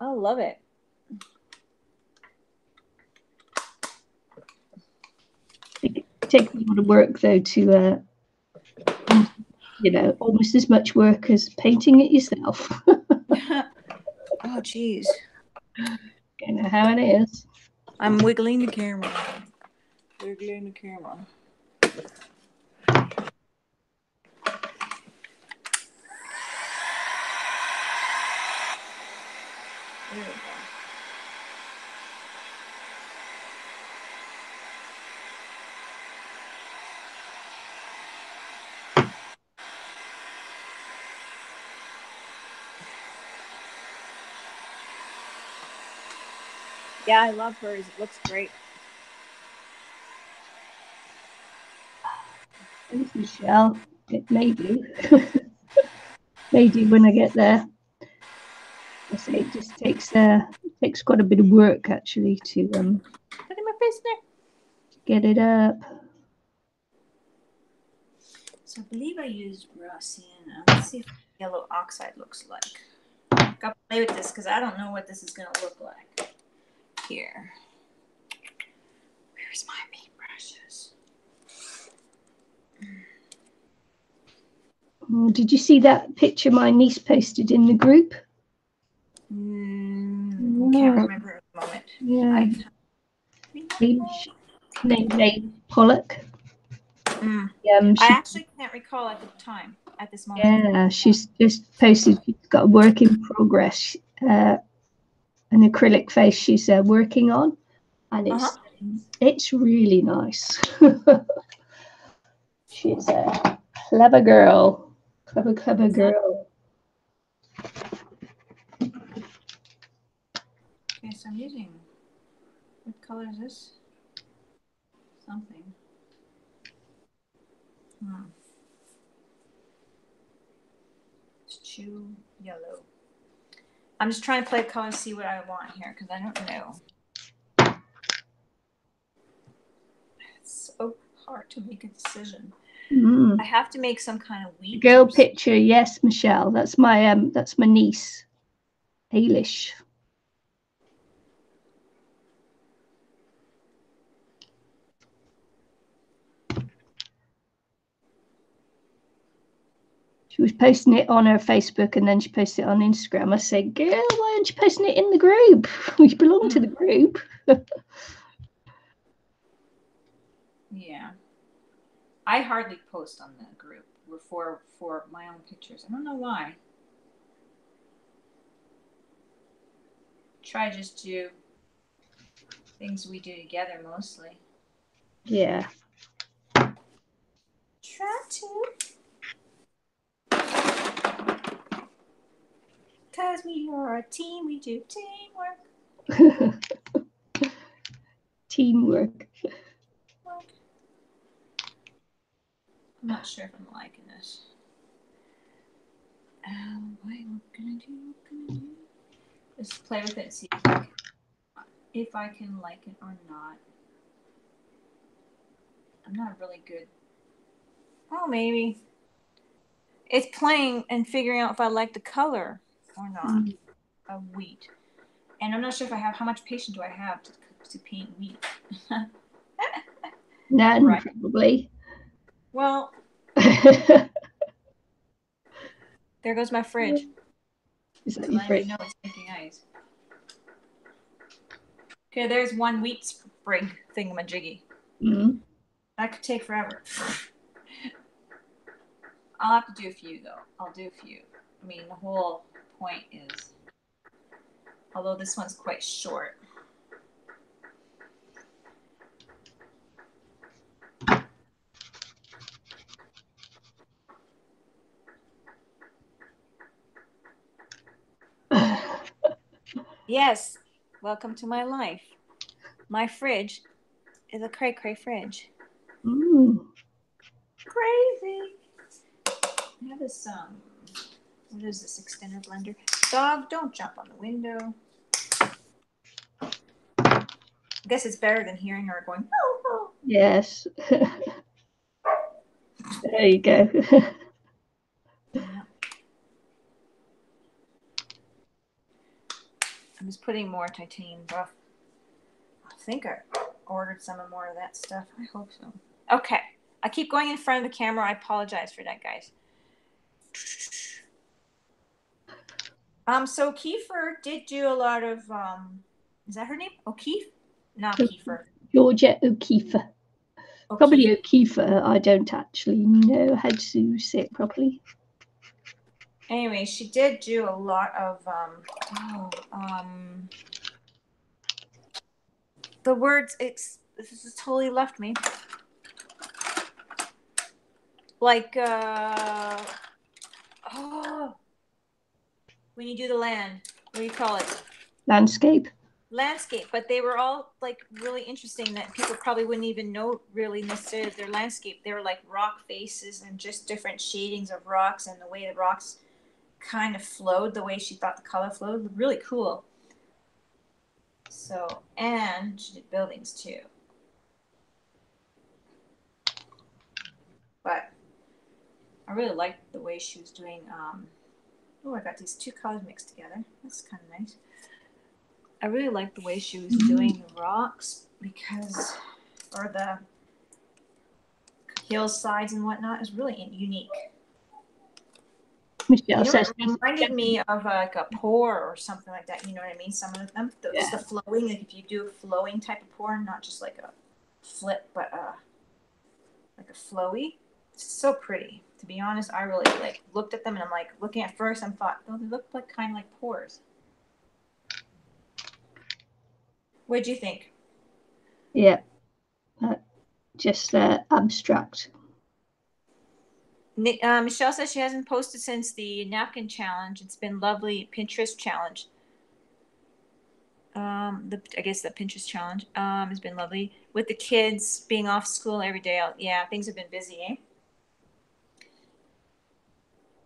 I love it. It takes a lot of work though to, you know, almost as much work as painting it yourself. Oh, geez. You know how it is. I'm wiggling the camera. Wiggling the camera. There we go. Yeah, I love hers. It looks great. Thanks, Michelle. It may do. May do when I get there. I say, it just takes quite a bit of work actually to put in my face there. To get it up. So I believe I used Rossian. Let's see what yellow oxide looks like. I've got to play with this because I don't know what this is going to look like. Here. Where's my paintbrushes? Oh, did you see that picture my niece posted in the group? Mm, yeah. Can't remember at the moment. Yeah. Named Pollock. Mm. I actually can't recall at the time, at this moment. Yeah, she's just posted, she's got a work in progress, an acrylic face she's working on, and it's really nice. She's a clever girl, clever girl. Okay, so I'm using, what color is this? Something. Hmm. It's chew yellow. I'm just trying to play color, see what I want here, because I don't know. It's so hard to make a decision. Mm. I have to make some kind of weed. Girl picture, yes, Michelle. That's my niece, Ailish. She was posting it on her Facebook and then she posted it on Instagram. I said, girl, why aren't you posting it in the group? You belong to the group. Yeah. I hardly post on the group for my own pictures. I don't know why. Try just do things we do together mostly. Yeah. Try to. Because we are a team, we do teamwork. Teamwork. I'm not sure if I'm liking this. What can I do? Let's play with it and see if I can like it or not. I'm not really good. Oh, maybe. It's playing and figuring out if I like the color or not. Mm. Of wheat. And I'm not sure if I have, how much patience do I have to paint wheat? None, right. Probably. Well, there goes my fridge. Is that your fridge? Know it's making ice. Okay, there's one wheat sprig thingamajiggy. Mm-hmm. That could take forever. I'll have to do a few, though. I'll do a few. I mean, the whole point is, although this one's quite short. Yes, welcome to my life. My fridge is a cray-cray fridge. Ooh. Crazy. I have this, what is this extender blender? Dog, don't jump on the window. I guess it's better than hearing her going, oh, oh. Yes. There you go. Yeah. I'm just putting more Titan Buff. I think I ordered some more of that stuff. I hope so. Okay. I keep going in front of the camera. I apologize for that, guys. So Kiefer did do a lot of, is that her name? O'Keeffe? Not Kiefer. Georgia O'Keeffe. Probably O'Keeffe. I don't actually know how to say it properly. Anyway, she did do a lot of, the words, this has totally left me. Like, when you do the land, what do you call it? Landscape. Landscape, but they were all like really interesting that people probably wouldn't even know really necessarily their landscape. They were like rock faces and just different shadings of rocks and the way the rocks kind of flowed the way she thought the color flowed was really cool. So, and she did buildings too. But I really liked the way she was doing, oh, I got these two colors mixed together. That's kind of nice. I really liked the way she was doing the rocks because, or the hillsides and whatnot, is really unique. Michelle says, it reminded me of like a pour or something like that. You know what I mean? Some of them, the, yeah. It's the flowing. Like if you do a flowing type of pour, not just like a flip, but like a flowy. It's so pretty. To be honest, I really like looked at them and I'm like looking at first. I thought, oh, they look like kind of like pours. What'd you think? Yeah, just abstract. Michelle says she hasn't posted since the napkin challenge. It's been lovely. Pinterest challenge. I guess the Pinterest challenge has been lovely. With the kids being off school every day, yeah, things have been busy,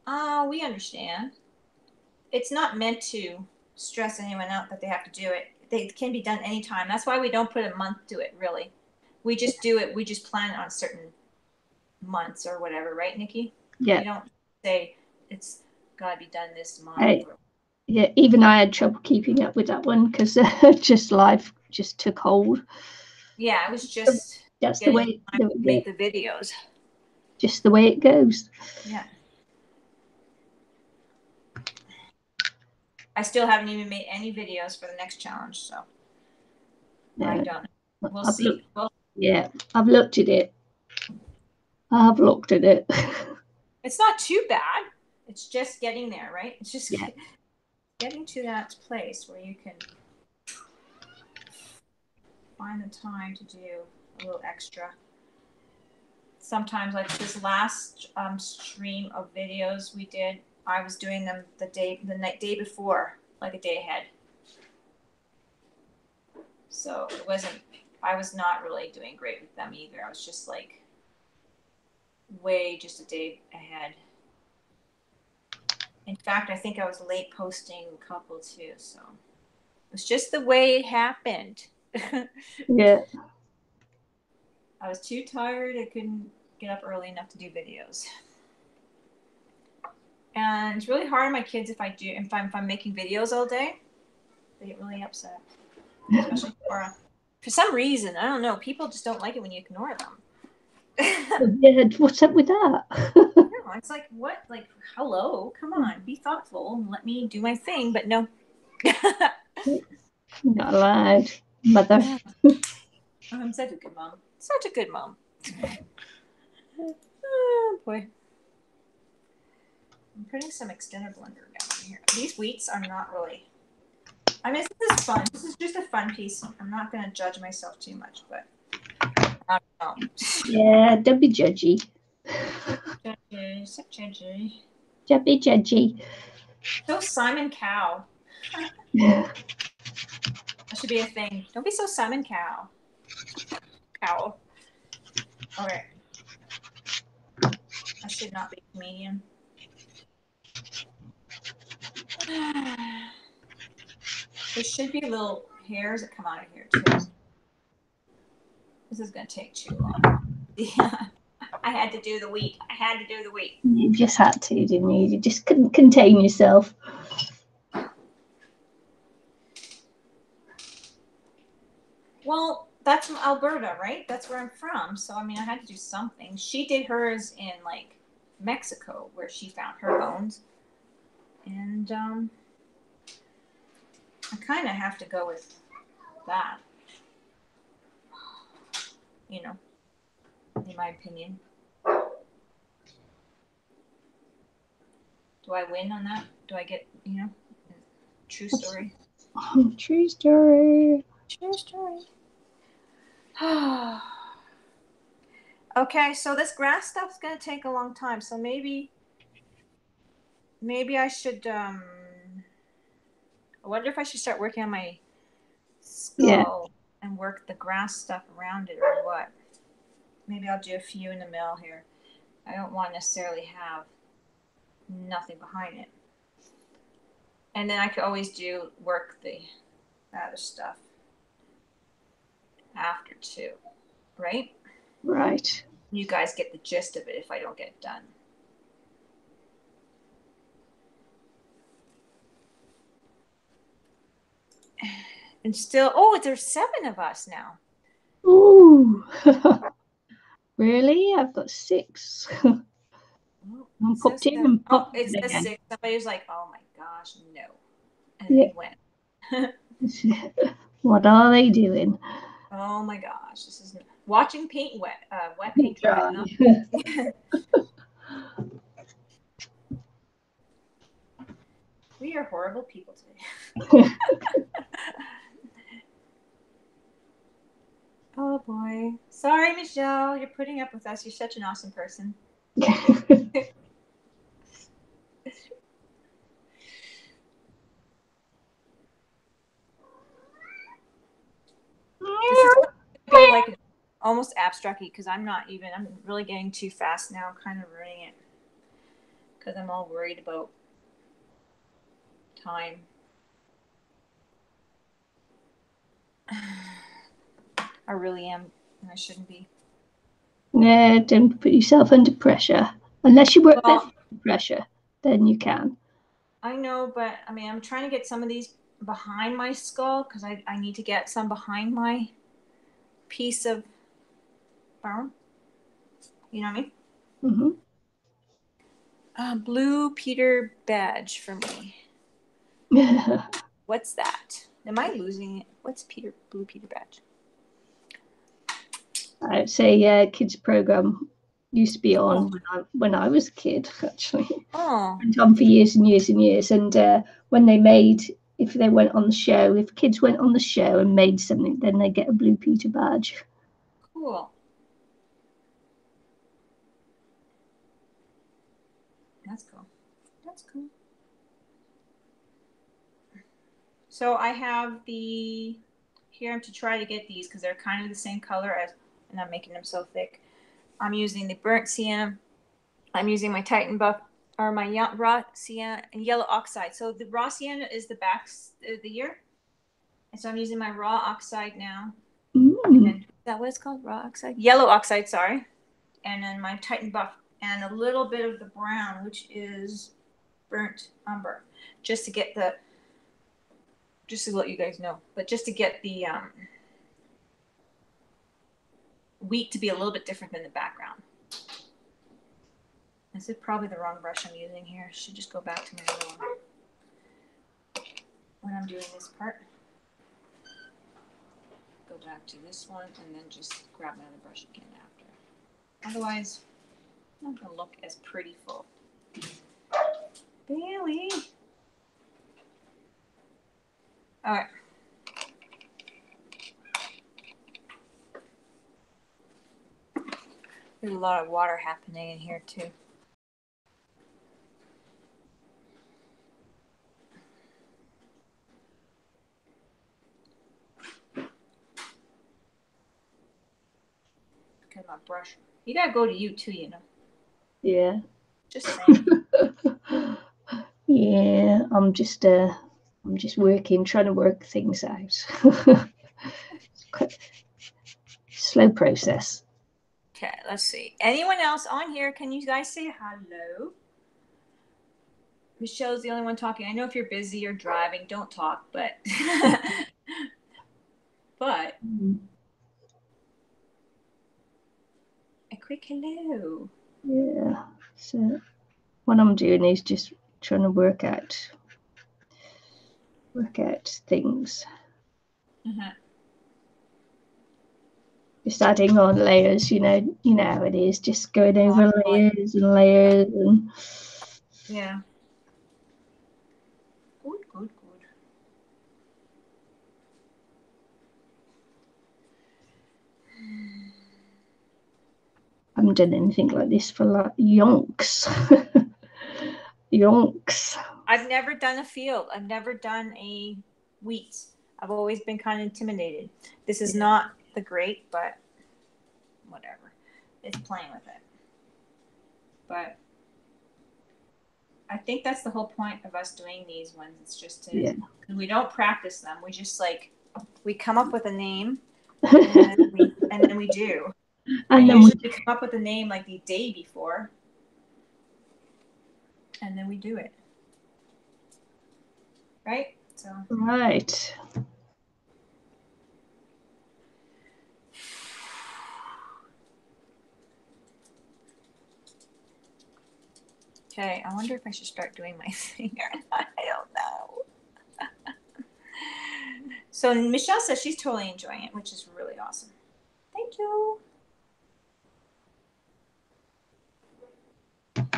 eh? We understand. It's not meant to stress anyone out that they have to do it. They can be done anytime. That's why we don't put a month to it, really. We just do it. We just plan it on certain months or whatever, right, Nikki? Yeah. You don't say it's got to be done this month. Yeah, even I had trouble keeping up with that one because just life just took hold. Yeah, it was just that's the way to make the videos. Just the way it goes. Yeah. I still haven't even made any videos for the next challenge, so no. I don't. We'll see. Yeah, I've looked at it. It's not too bad. It's just getting there, right? It's just getting to that place where you can find the time to do a little extra. Sometimes, like this last stream of videos we did, I was doing them the day before, like a day ahead. So it wasn't, I was not really doing great with them either. I was just like way just a day ahead. In fact, I think I was late posting a couple too. So it was just the way it happened. Yeah. I was too tired. I couldn't get up early enough to do videos. And it's really hard on my kids if I do, if I'm making videos all day, they get really upset. Especially for some reason, I don't know. People just don't like it when you ignore them. Yeah, what's up with that? No, it's like what? Like, hello, come on, be thoughtful and let me do my thing. But no, not allowed, mother. I'm such a good mom. Such a good mom. Oh boy. I'm putting some extender blender down here. These wheats are not really, I mean, this is fun. This is just a fun piece. I'm not going to judge myself too much, but I don't know. Yeah, don't be judgy. Don't be judgy. So Simon Cow. Yeah. That should be a thing. Don't be so Simon Cow. Cow. All right. I should not be a comedian. There should be little hairs that come out of here too. This is going to take too long. Yeah. I had to do the wheat. You just had to, didn't you? You just couldn't contain yourself. Well, that's from Alberta, right? That's where I'm from. So, I mean, I had to do something. She did hers in, like, Mexico where she found her bones. And I kind of have to go with that, you know, in my opinion. Do I win on that? Do I get, you know, true story? Oh, true story. True story. Okay, so this grass stuff's going to take a long time, so maybe I should, I wonder if I should start working on my skull and work the grass stuff around it or what. Maybe I'll do a few in the mill here. I don't want to necessarily have nothing behind it. And then I could always do work the other stuff after too, right? Right. You guys get the gist of it if I don't get it done. And still, oh, there's 7 of us now. Ooh. Really? I've got 6. One popped in and popped out. It says again. 6. Somebody was like, oh my gosh, no. And yeah, they went. What are they doing? Oh my gosh, this is watching paint wet, wet paint dry. We are horrible people today. Oh boy. Sorry, Michelle, you're putting up with us. You're such an awesome person. Like almost abstract-y because I'm really getting too fast now. I'm kind of ruining it because I'm all worried about time. I really am, and I shouldn't be. Yeah, don't put yourself under pressure. Unless you work best under pressure, then you can. I know, but I mean, I'm trying to get some of these behind my skull because I need to get some behind my piece of bone. You know what I mean? Mm-hmm. Blue Peter badge for me. What's that? Am I losing it? What's Blue Peter badge? I'd say yeah, kids program used to be on when I was a kid, actually. Oh. Went on for years and years and years. And when they made, if they went on the show, if kids went on the show and made something, then they get a Blue Peter badge. Cool. That's cool. That's cool. So I have the, here I'm to try to get these because they're kind of the same color as, and I'm making them so thick. I'm using the burnt sienna. I'm using my Titan Buff or my raw sienna and yellow oxide. So the raw sienna is the back of the year. And so I'm using my raw oxide now. And then, is that what it's called? Raw oxide? Yellow oxide, sorry. And then my Titan Buff and a little bit of the brown, which is burnt umber, just to get the, just to let you guys know, but just to get the wheat to be a little bit different than the background. This is probably the wrong brush I'm using here. I should just go back to my other one when I'm doing this part. Go back to this one and then just grab another brush again after. Otherwise, I'm not going to look as pretty full. Bailey! All right. There's a lot of water happening in here too. Get my brush. You gotta go to you too, you know. Yeah. Just saying. Yeah, I'm just working, trying to work things out. It's quite a slow process. Okay, let's see. Anyone else on here? Can you guys say hello? Michelle's the only one talking. I know if you're busy or driving, don't talk, but but a quick hello. Yeah. So what I'm doing is just trying to work out things. Uh-huh. Just adding on layers, you know it is just going over layers and layers and yeah. Good, good, good. I haven't done anything like this for like yonks. Yonks. I've never done a field. I've never done a wheat. I've always been kind of intimidated. This is not the great, but whatever, it's playing with it. But I think that's the whole point of us doing these ones. It's just to, yeah. We don't practice them. We just like, we come up with a name and then we do. And then we come up with a name like the day before. And then we do it. Right? So. Right. Okay, I wonder if I should start doing my thing or not. I don't know. So Michelle says she's totally enjoying it, which is really awesome. Thank you. I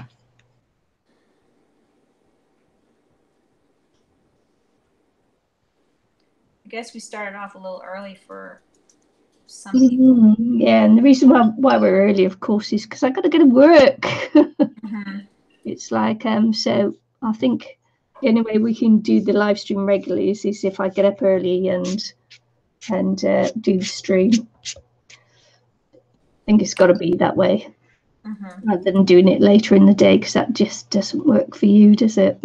guess we started off a little early for some people. Mm-hmm. Yeah, and the reason why we're early, of course, is because I got to go to work. Mm-hmm. It's like, so I think the only way we can do the live stream regularly is if I get up early and do the stream. I think it's got to be that way, mm-hmm. rather than doing it later in the day, because that just doesn't work for you, does it?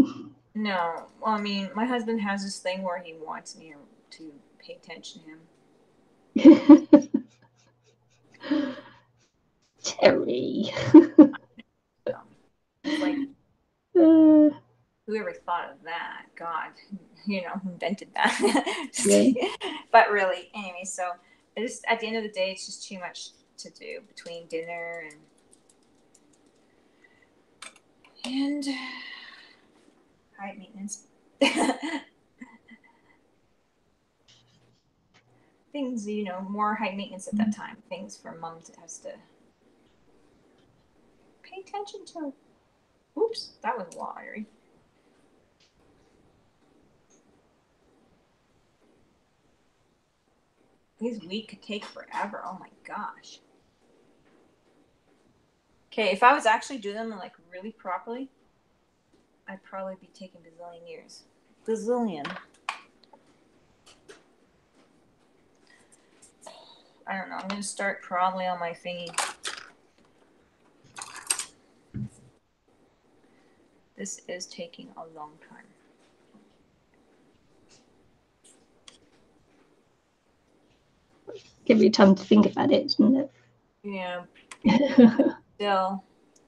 No. Well, I mean, my husband has this thing where he wants me to pay attention to him. Terry. Like, whoever thought of that, God, you know, invented that. Yeah. But really, anyway, so it's, at the end of the day, it's just too much to do between dinner and height maintenance. Things, you know, more height maintenance at that time. Things for mom has to pay attention to. Oops, that was watery. These wheat could take forever. Oh my gosh. Okay, if I was actually doing them like really properly, I'd probably be taking bazillion years. Bazillion. I don't know. I'm going to start probably on my thingy. This is taking a long time. Give you time to think about it, isn't it? Yeah.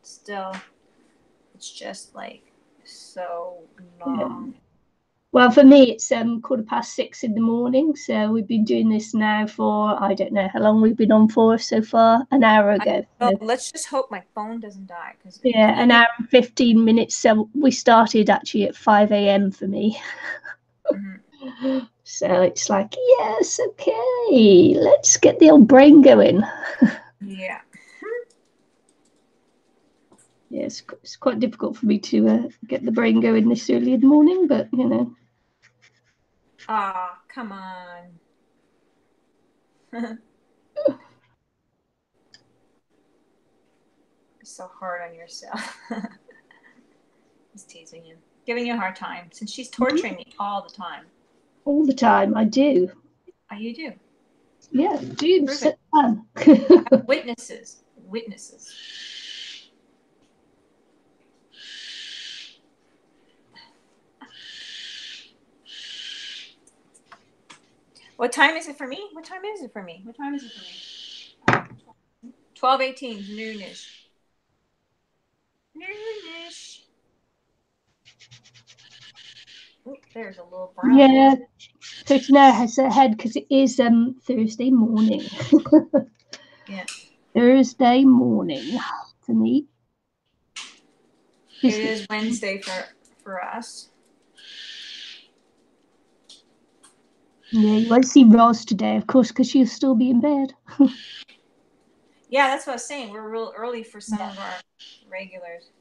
still, it's just like so long. Yeah. Well, for me, it's 6:15 in the morning. So we've been doing this now for, I don't know how long we've been on for so far, an hour ago. Well, let's just hope my phone doesn't die. Cause yeah, an hour and 15 minutes. So we started actually at 5 a.m. for me. Mm-hmm. So it's like, yes, okay, let's get the old brain going. Yeah. Yeah, it's quite difficult for me to get the brain going this early in the morning, but, you know. Ah, oh, come on. It's so hard on yourself. He's teasing you. Giving you a hard time, since she's torturing me all the time. All the time, I do. Oh, you do? Yeah, I do. Sit down. Witnesses. Witnesses. What time is it for me? What time is it for me? What time is it for me? 12:18, noonish. Noonish. Oh, there's a little brown. Yeah. So it's now has a head because it is Thursday morning. Yeah. Thursday morning to me. It is Wednesday for us. Yeah, you won't see Roz today, of course, because she'll still be in bed. Yeah, that's what I was saying. We're real early for some of our regulars.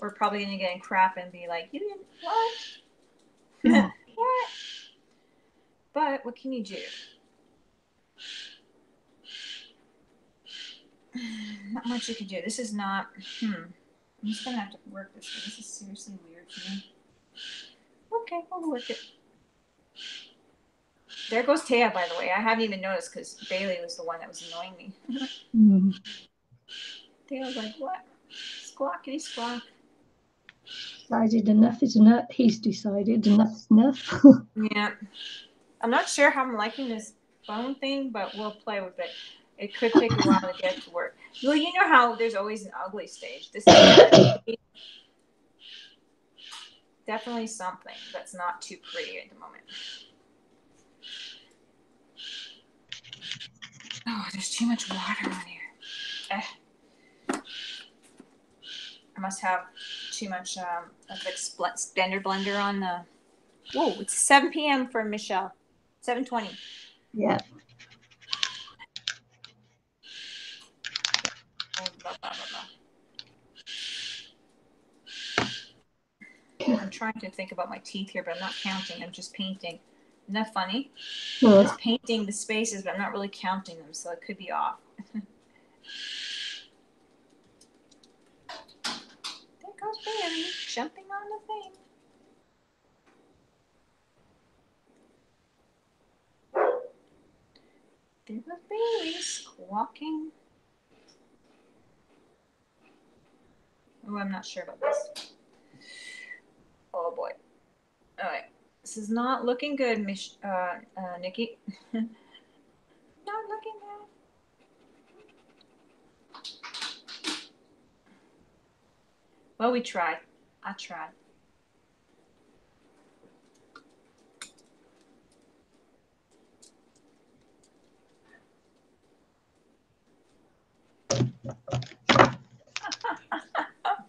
We're probably going to get in crap and be like, you didn't, what? Yeah. What? But what can you do? Not much you can do. This is not, I'm just going to have to work this way. This is seriously weird for me. Okay, we'll work it. There goes Taya, by the way. I haven't even noticed because Bailey was the one that was annoying me. Taya's like, what? squawkity squawk. Decided enough is enough. He's decided enough is enough. Yeah. I'm not sure how I'm liking this phone thing, but we'll play with it. It could take a while to get to work. Well, you know how there's always an ugly stage. This is definitely something that's not too pretty at the moment. Oh, there's too much water on here. Eh. I must have too much of standard blender on the... Whoa, it's 7 p.m. for Michelle. 7:20. Yeah. I'm trying to think about my teeth here, but I'm not counting. I'm just painting. Isn't that funny? Yeah. I was painting the spaces, but I'm not really counting them, so it could be off. There goes Bailey jumping on the thing. There goes Bailey squawking. Oh, I'm not sure about this. Oh boy. All right. This is not looking good, Nikki. Not looking good. Well, we tried. I tried.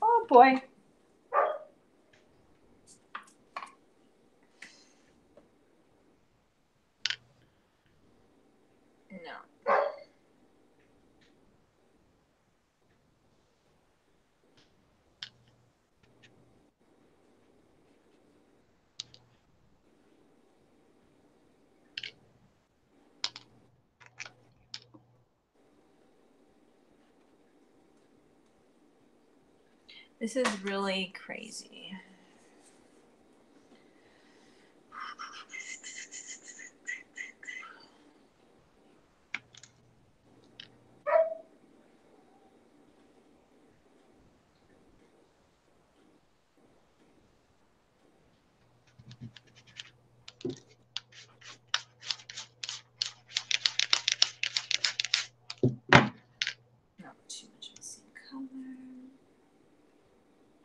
Oh boy. This is really crazy.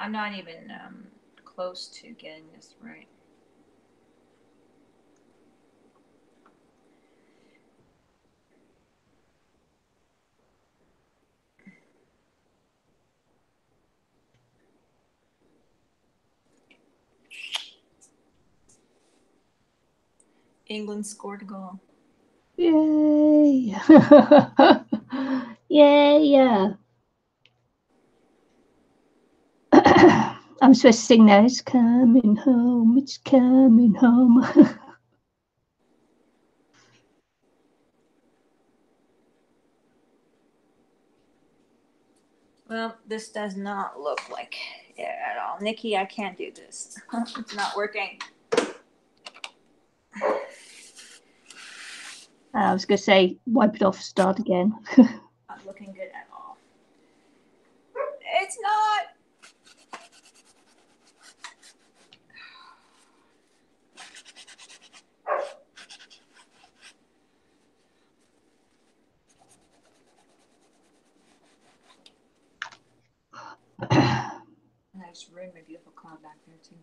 I'm not even close to getting this right. England scored a goal. Yay! Yay! Yeah. I'm supposed to sing now. It's coming home. It's coming home. Well, this does not look like it at all. Nikki, I can't do this. It's not working. I was going to say, wipe it off, start again. Not looking good at all. It's not. I just ruined my beautiful cloud back there too.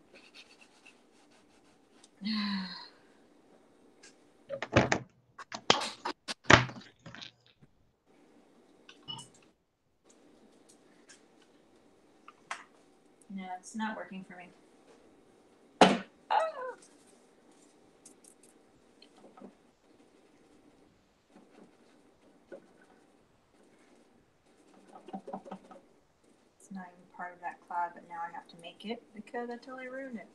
No, it's not working for me. Part of that cloud, but now I have to make it because I totally ruined it.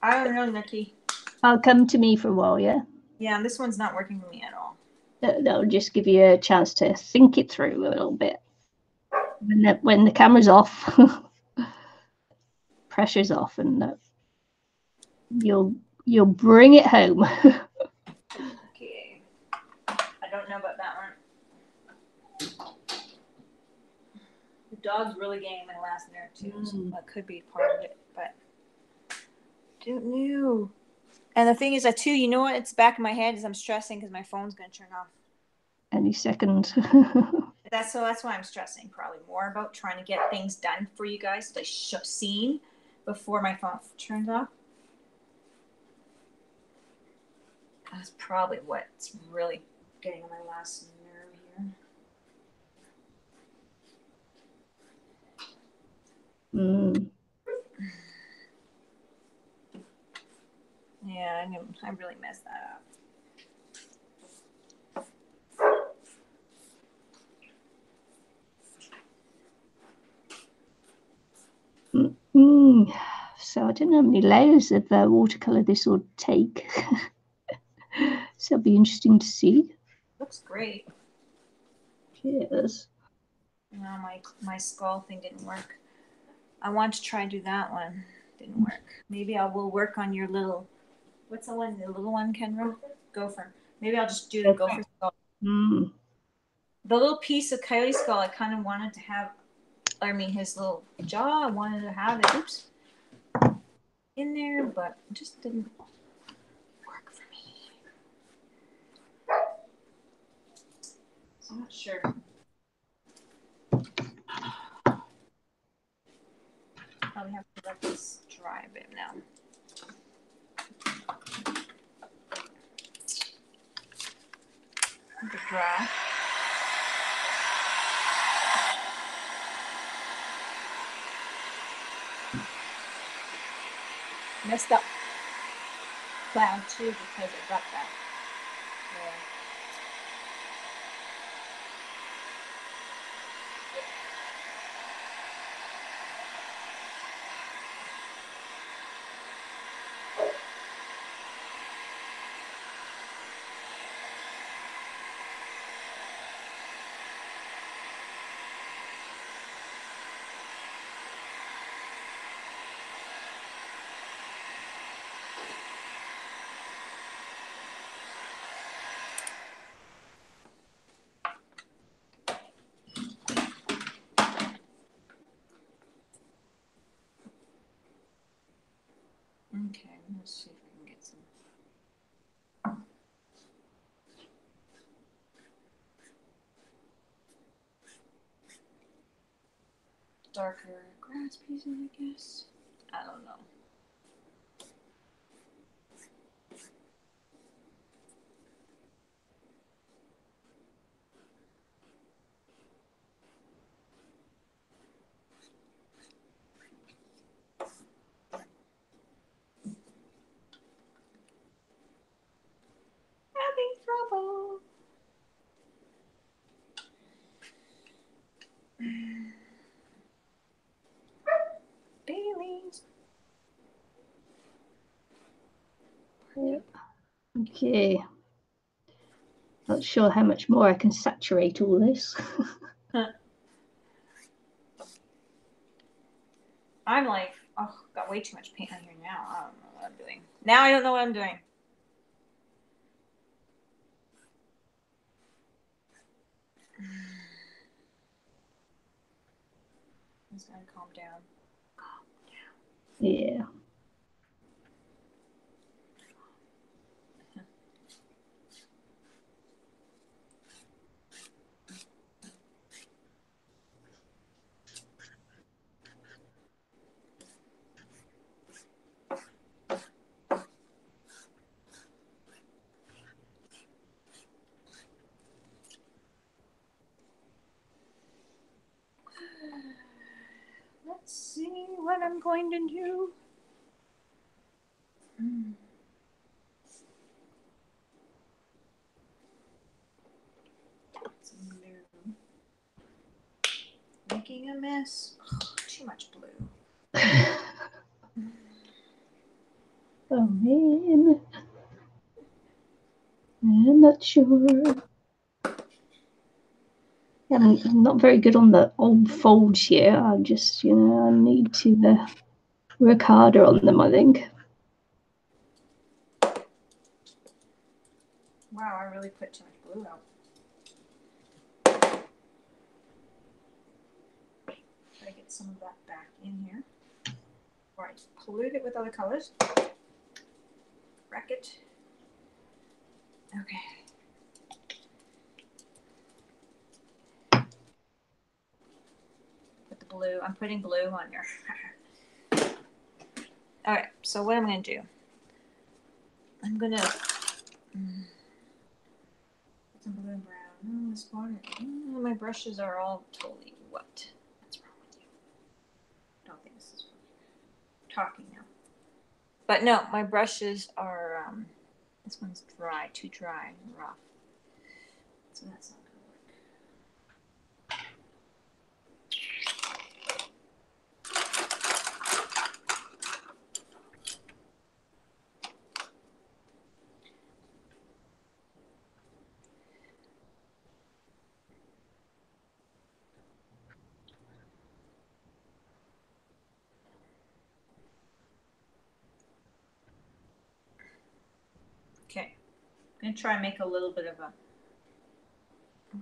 I don't know, Nikki. I'll come to me for a while, yeah? Yeah, this one's not working for me at all. that'll just give you a chance to think it through a little bit. When the camera's off, pressure's off, and you'll bring it home. Okay, I don't know about that one. The dog's really getting my last nerve too, so that could be part of it, but I don't know. And the thing is that too, you know what? It's back in my head is I'm stressing because my phone's gonna turn off any second. That's why I'm stressing probably more about trying to get things done for you guys, like scene before my phone turns off. That's probably what's really getting on my last nerve here. Yeah, I really messed that up. So I don't know how many layers of watercolor this would take. So it'll be interesting to see. Looks great. Cheers. No, my skull thing didn't work. I want to try and do that one. Didn't work. Maybe I will work on your little. What's the one? The little one, Kenra? Gopher. Maybe I'll just do the gopher skull. The little piece of coyote skull. I kind of wanted to have. I mean, his little jaw. I wanted to have it. Oops. In there, but it just didn't work for me. I'm not sure. Probably have to let this dry a bit now. Let it dry. Messed up cloud too because it got that. Yeah. Okay, let's see if I can get some. Darker grass pieces, I guess. I don't know. Okay, not sure how much more I can saturate all this. I'm like, oh, got way too much paint on here now. I don't know what I'm doing. Now I don't know what I'm doing. I'm just gonna calm down. Calm down. Yeah. What I'm going to do. Making a mess. Oh, too much blue. Oh man. I'm not sure. And I'm not very good on the old folds here. I just, you know, I need to work harder on them, I think. Wow, I really put too much glue out. Gotta get some of that back in here. All right, pollute it with other colors. Crack it. Okay. Blue. I'm putting blue on here. All right, so what I'm going to do, I'm going to put some blue and brown. Oh, this water. Oh, my brushes are all totally what? What's wrong with you? I don't think this is working. I'm talking now. But no, my brushes are, this one's dry, too dry and rough. So that's not. I'm going to try and make a little bit of a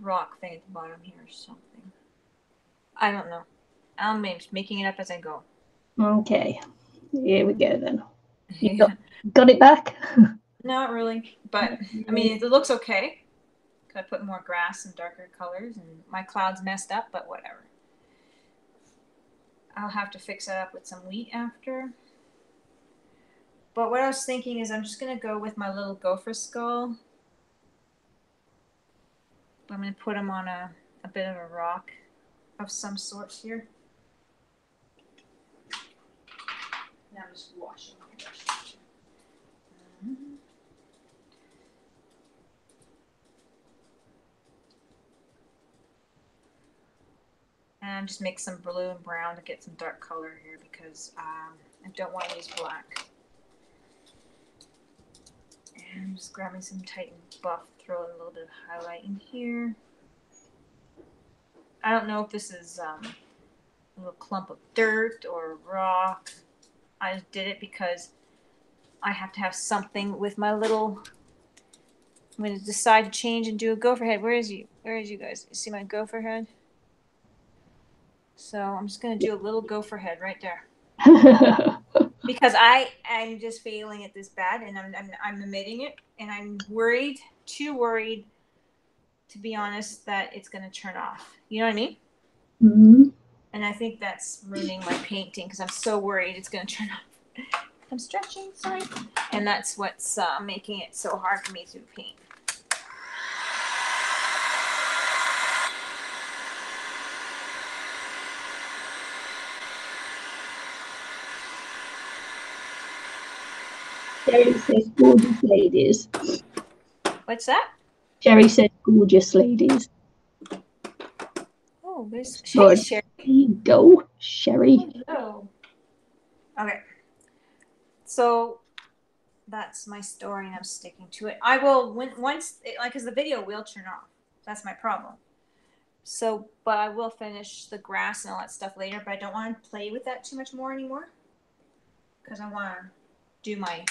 rock thing at the bottom here or something. I don't know. I'm making it up as I go. Okay. Here we go then. You got it back? Not really. But, I mean, it looks okay. Could I put more grass and darker colors? And my cloud's messed up, but whatever. I'll have to fix that up with some wheat after. But what I was thinking is I'm just going to go with my little gopher skull. I'm going to put him on a bit of a rock of some sort here. Now I'm just washing my brush. And just make some blue and brown to get some dark color here because I don't want to use black. I'm just grabbing some Titan Buff, throwing a little bit of highlight in here. I don't know if this is a little clump of dirt or rock. I just did it because I have to have something with my little... I'm going to decide to change and do a gopher head. Where is you? Where is you guys? You see my gopher head? So I'm just going to do a little gopher head right there. Because I'm just failing at this bad, and I'm admitting it, and I'm worried, too worried, to be honest, that it's going to turn off. You know what I mean? Mm-hmm. And I think that's ruining my painting because I'm so worried it's going to turn off. I'm stretching, sorry. And that's what's making it so hard for me to paint. Sherry says gorgeous ladies. What's that? Sherry says gorgeous ladies. Oh, there's Sherry. There you go, Sherry. Oh, no. Okay. So that's my story and I'm sticking to it. I will, because the video will turn off. That's my problem. So, but I will finish the grass and all that stuff later, but I don't want to play with that too much more anymore because I want to do my...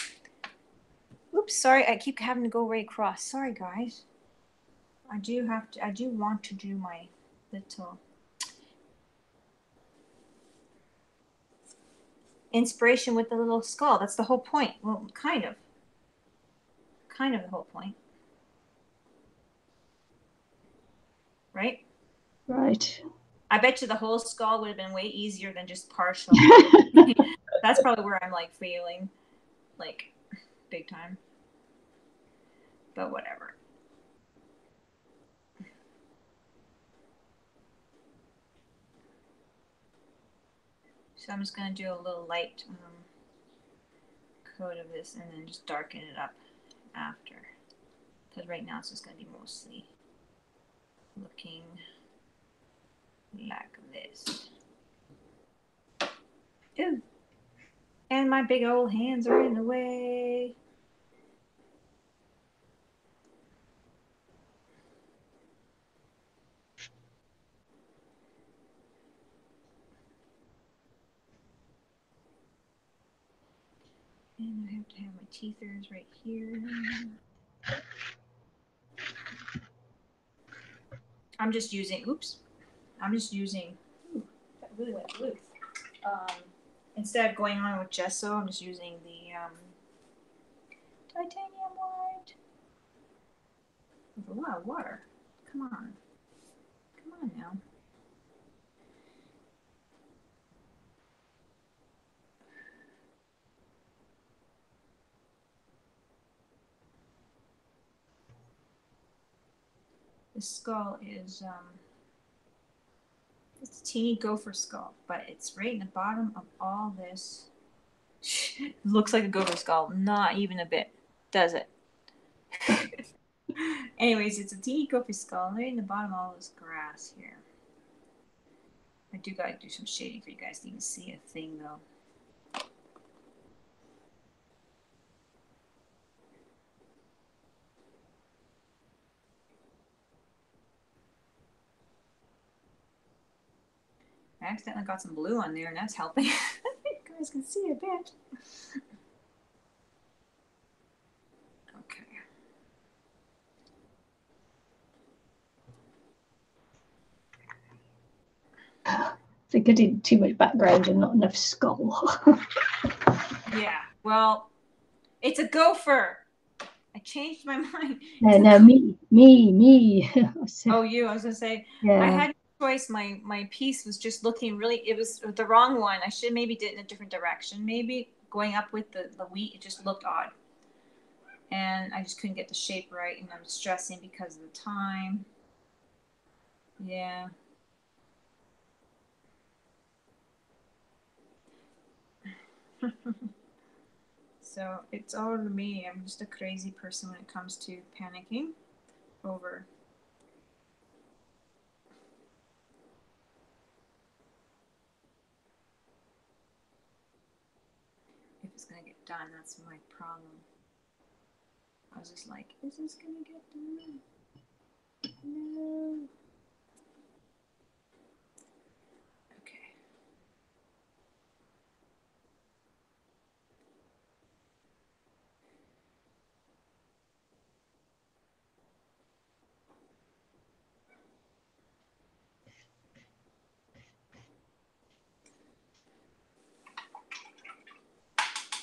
Oops, sorry, I keep having to go right across. Sorry, guys. I do want to do my little inspiration with the little skull. That's the whole point. Well, kind of. Kind of the whole point. Right? Right. I bet you the whole skull would have been way easier than just partial. That's probably where I'm like failing. Like... big time, but whatever. So I'm just going to do a little light coat of this and then just darken it up after, because right now it's just going to be mostly looking like this. Ooh. And my big old hands are in the way. And I have to have my teethers right here. I'm just using, oops, I'm just using, ooh, that really went blue. Instead of going on with gesso, I'm just using the titanium white. There's a lot of water. Come on. Come on now. The skull is, it's a teeny gopher skull, but it's right in the bottom of all this. Looks like a gopher skull, not even a bit, does it? Anyways, it's a teeny gopher skull right in the bottom of all this grass here. I do gotta do some shading for you guys to even see a thing though. I accidentally got some blue on there, and that's helping. You guys can see a bit. Okay. I think I did too much background and not enough skull. Yeah, well, it's a gopher. I changed my mind. No, no, me. Oh, you. I was gonna say. Yeah. I had. My piece was just looking really, it was the wrong one. I should maybe did it in a different direction. Maybe going up with the wheat, it just looked odd. And I just couldn't get the shape right, and I'm stressing because of the time. Yeah. So it's all me. I'm just a crazy person when it comes to panicking over. Done. That's my problem. I was just like, is this gonna get done? No.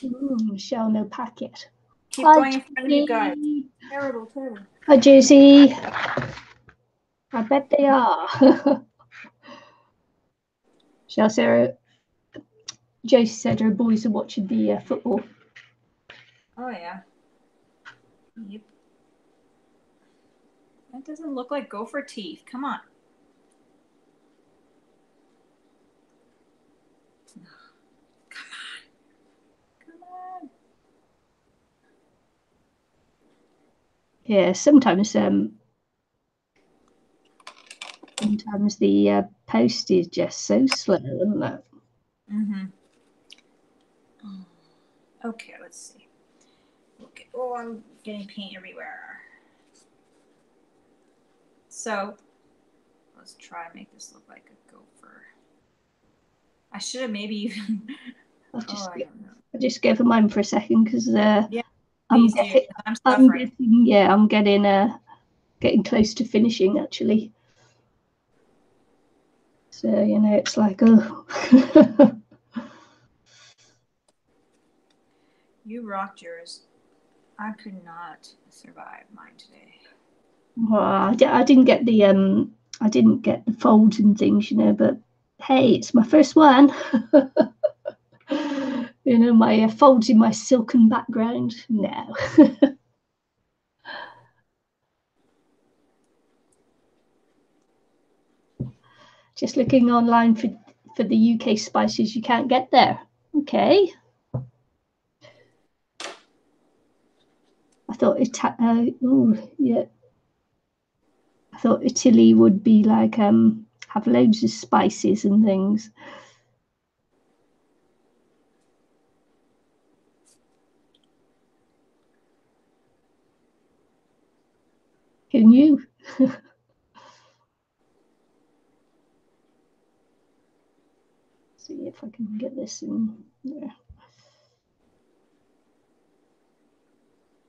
Okay. Michelle, no packet. Keep hi, going in front of you guys. Terrible, terrible. Hi, Juicy. I bet they are. Michelle, Sarah, Josie said her boys are watching the football. Oh, yeah. Yep. That doesn't look like gopher teeth. Come on. Yeah, sometimes the post is just so slow, isn't it? Mm-hmm. Okay, let's see. Okay. Oh, I'm getting paint everywhere. So let's try and make this look like a gopher. I should have maybe even. I'll just go for mine for a second because yeah. I'm getting close to finishing actually. So you know, it's like, oh. You rocked yours. I could not survive mine today. Well, I didn't get the folds and things, you know. But hey, it's my first one. You know, my folds in my silken background. No. Just looking online for the UK spices you can't get there. Okay. I thought Italy would be like have loads of spices and things. Who knew? See if I can get this in there.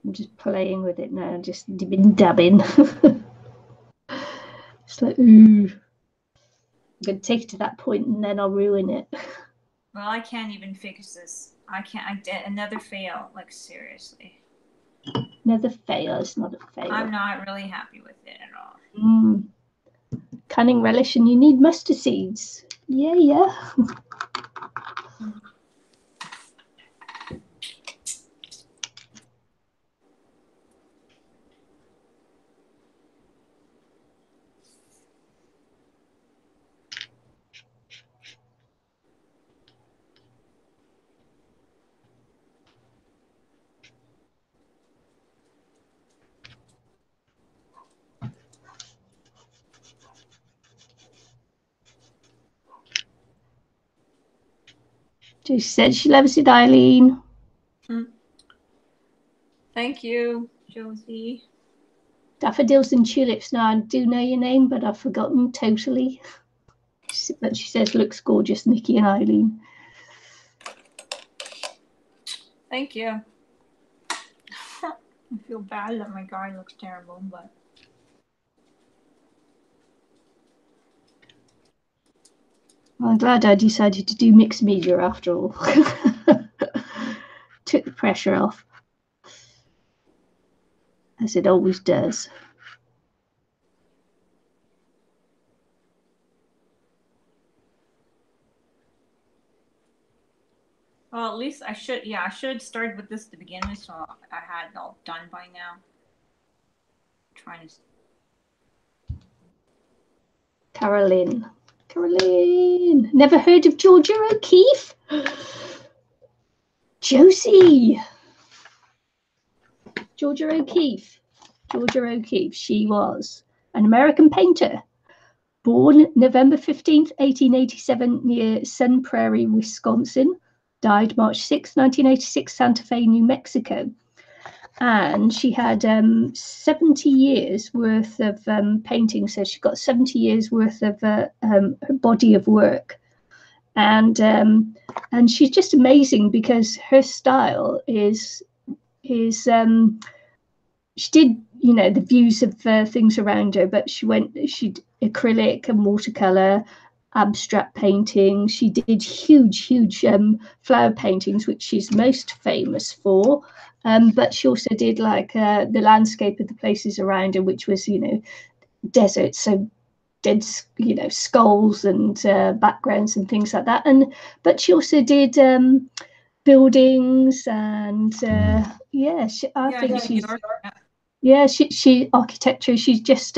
I'm just playing with it now, just dabbing. It's like, ooh. I'm going to take it to that point and then I'll ruin it. Well, I can't even fix this. I can't. I did another fail. Like, seriously. Another fail. It's not a fail. I'm not really happy with it at all. Mm. Canning relish, and you need mustard seeds. Yeah, yeah. She said she loves it, Eileen. Thank you, Josie. Daffodils and tulips. Now, I do know your name, but I've forgotten totally. But she says, looks gorgeous, Nikki and Eileen. Thank you. I feel bad that my garden looks terrible, but... Well, I'm glad I decided to do mixed media after all. Took the pressure off, as it always does. Well, at least I should, yeah, I should start with this to begin with, so I had it all done by now. I'm trying to... Caroline. Caroline, never heard of Georgia O'Keeffe? Josie, Georgia O'Keeffe. Georgia O'Keeffe, she was an American painter, born November 15th, 1887 near Sun Prairie, Wisconsin, died March 6th, 1986, Santa Fe, New Mexico. And she had 70 years worth of painting, so she got 70 years worth of her body of work. And she's just amazing because her style is she did, you know, the views of things around her, but she did acrylic and watercolor, abstract painting. She did huge flower paintings, which she's most famous for. But she also did like the landscape of the places around her, which was, you know, deserts, so dead, you know, skulls and backgrounds and things like that. And but she also did buildings and yeah, I think she's architecture. She's just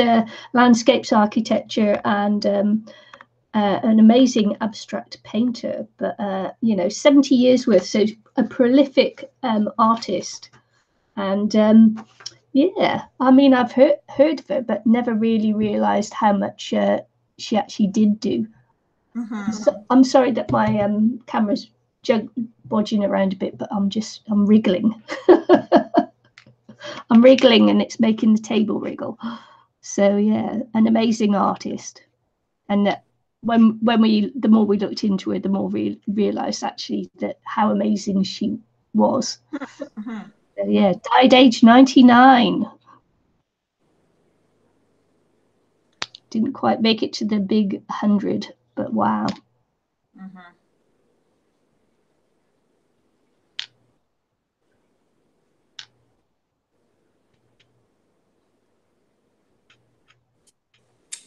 landscapes architecture and an amazing abstract painter, but you know, 70 years worth, so a prolific artist. And yeah, I mean, I've heard of her, but never really realized how much she actually did do. So, I'm sorry that my camera's bodging around a bit, but I'm wriggling. I'm wriggling and it's making the table wriggle. So yeah, an amazing artist. And the more we looked into it, the more we realised actually that how amazing she was. So, yeah, died age 99. Didn't quite make it to the big 100, but wow.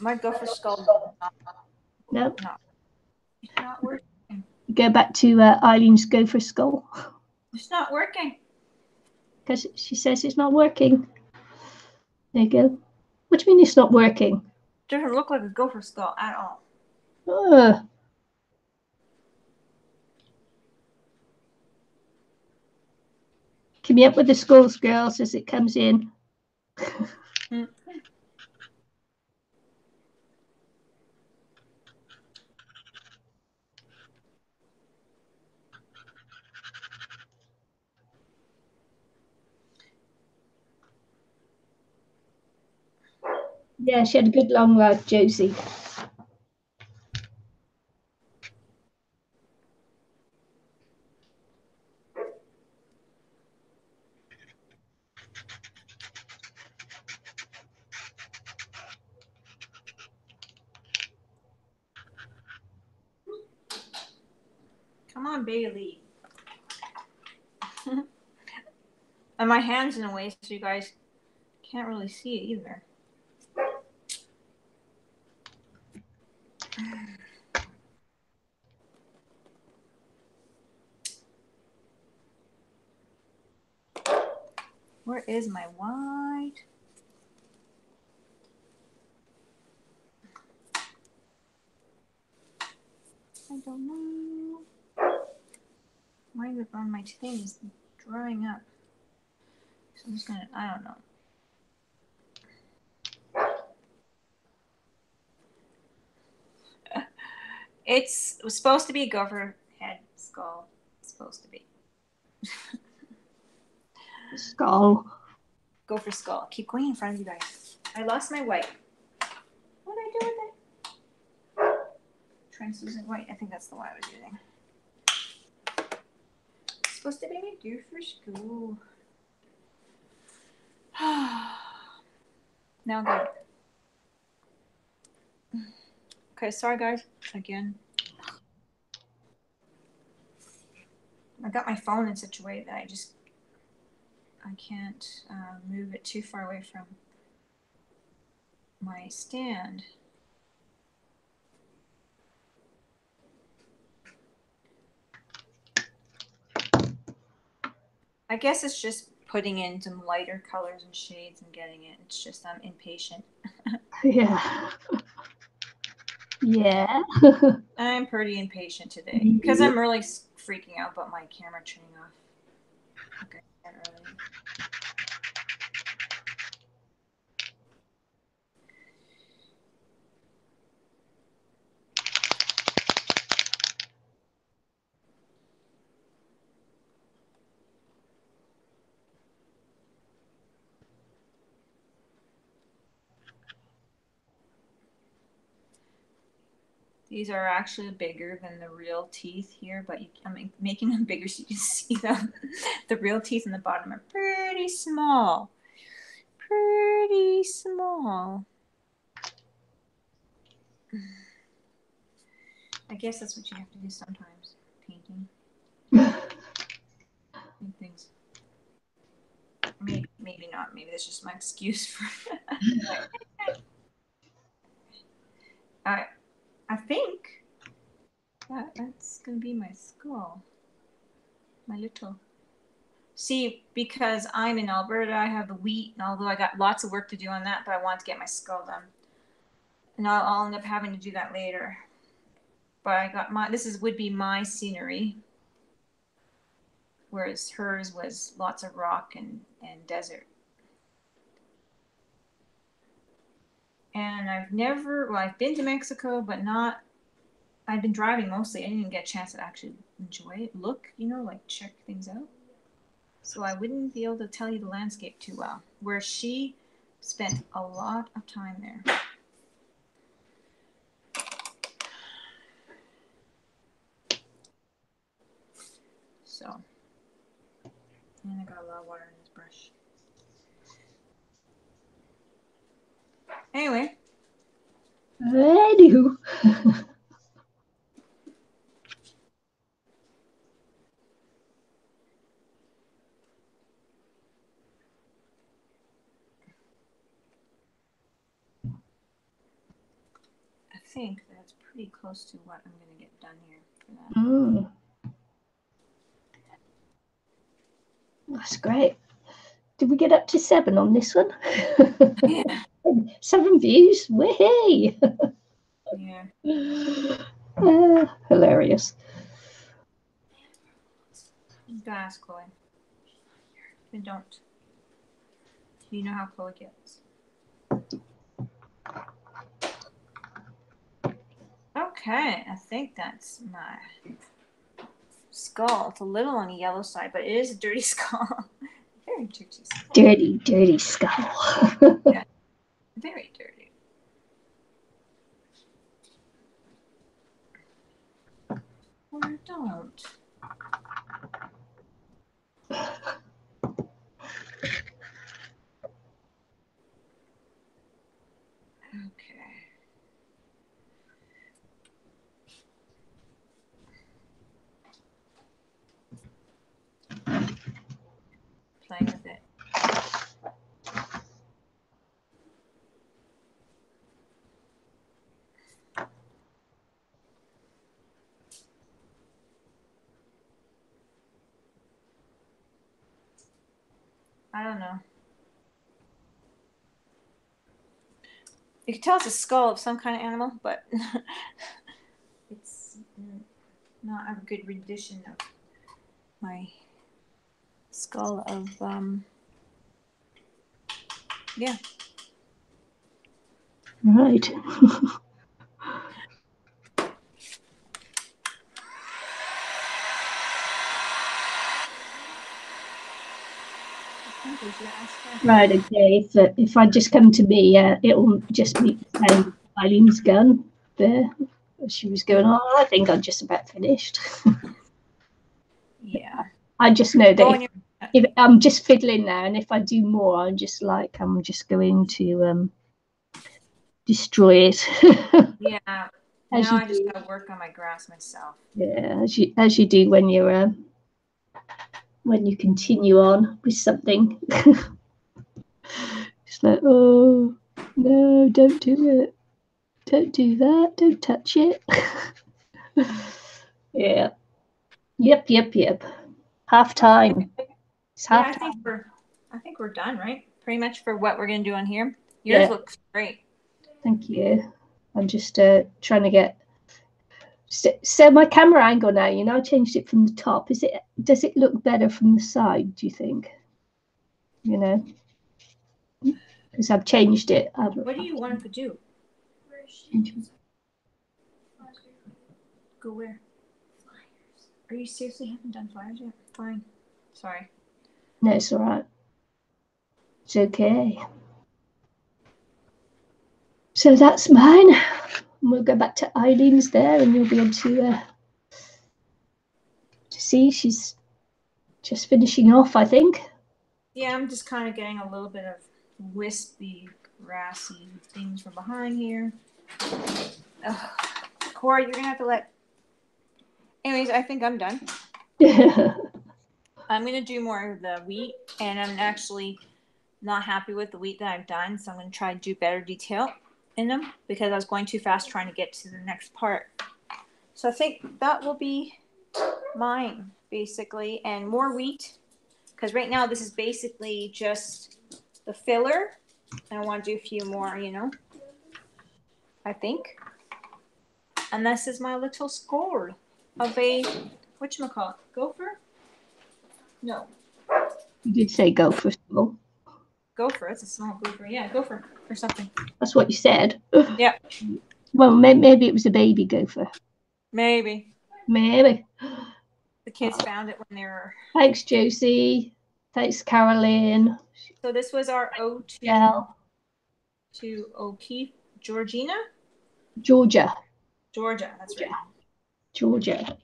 Might go for skull. No. It's not working. Go back to Eileen's go for skull. It's not working. Because she says it's not working. There you go. What do you mean it's not working? It doesn't look like a gopher skull at all. Keep me up with the skulls, girls, as it comes in. Yeah, she had a good long life, Josie. Come on, Bailey. And my hand's in a way, so you guys can't really see it either. Where is my white? I don't know. Why is it on my thing? It's drying up. So I'm just gonna, I don't know. It's supposed to be a gopher head skull. It's supposed to be. Skull. Gopher skull. Keep going in front of you guys. I lost my white. What did I do with it? Translucent white. I think that's the one I was using. It's supposed to be me do for school. Now go. Okay, sorry guys. Again. I got my phone in such a way that I can't move it too far away from my stand. I guess it's just putting in some lighter colors and shades and getting it. It's just I'm impatient. Yeah. Yeah. I'm pretty impatient today because I'm really freaking out about my camera turning off. Okay. These are actually bigger than the real teeth here, but I'm making them bigger so you can see them. The real teeth in the bottom are pretty small. Pretty small. I guess that's what you have to do sometimes, painting. Things. Maybe not. Maybe that's just my excuse for All right. I think that's going to be my skull, my little. See, because I'm in Alberta, I have the wheat, and although I got lots of work to do on that, but I want to get my skull done. And I'll end up having to do that later. But I got my, would be my scenery, whereas hers was lots of rock and desert. And I've never, well, I've been to Mexico, but not, I've been driving mostly. I didn't even get a chance to actually enjoy it. Look, you know, like check things out. So I wouldn't be able to tell you the landscape too well, where she spent a lot of time there. So, and I got a lot of water in this brush. Anyway. I do. I think that's pretty close to what I'm going to get done here for that. Mm. That's great. Did we get up to 7 on this one? Yeah. 7 views, woohoo! Yeah. Hilarious. You gotta ask Chloe. They don't. You know how Chloe gets. Okay, I think that's my skull. It's a little on the yellow side, but it is a dirty skull. Very dirty skull. Dirty, dirty skull. Yeah. Very dirty. Or don't. Okay. playing with it. I don't know. You can tell it's a skull of some kind of animal, but it's not a good rendition of my skull of, yeah. Right. Right, okay, if I just come to me, it'll just be the same. Eileen's gun there. She was going, oh, I think I'm just about finished. Yeah. I just know that if I'm just fiddling now, and if I do more, I'm just like, I'm just going to destroy it. Yeah. Now I just got to work on my grass myself. Yeah, as you do when you're... when you continue on with something. It's like, oh, no, don't do it. Don't do that. Don't touch it. Yeah. Yep. Half time. It's half time. I think we're done, right? Pretty much for what we're going to do on here. Yours looks great. Thank you. I'm just trying to get... So my camera angle now, you know, I changed it from the top. Is it? Does it look better from the side, do you think? You know, because I've changed it. What do you want to do? Go where? Flyers. Are you seriously haven't done flyers yet? Fine. Sorry. No, it's all right. It's okay. So that's mine. We'll go back to Eileen's there, and you'll be able to see she's just finishing off, I think. Yeah, I'm just kind of getting a little bit of wispy, grassy things from behind here. Ugh. Cora, you're going to have to let... Anyways, I think I'm done. I'm going to do more of the wheat, and I'm actually not happy with the wheat that I've done, so I'm going to try to do better detail in them, because I was going too fast trying to get to the next part. So I think that will be mine, basically, and more wheat, because right now this is basically just the filler, and I want to do a few more, you know, I think. And this is my little skull of a, whatchamacallit, gopher? No. You did say gopher skull. Gopher, it's a small gopher. Yeah, gopher or something. That's what you said. Yeah. Well, maybe it was a baby gopher. Maybe. The kids found it when they were... Thanks, Josie. Thanks, Caroline. So this was our ode to O'Keeffe, Georgina? Georgia, that's right. Georgia.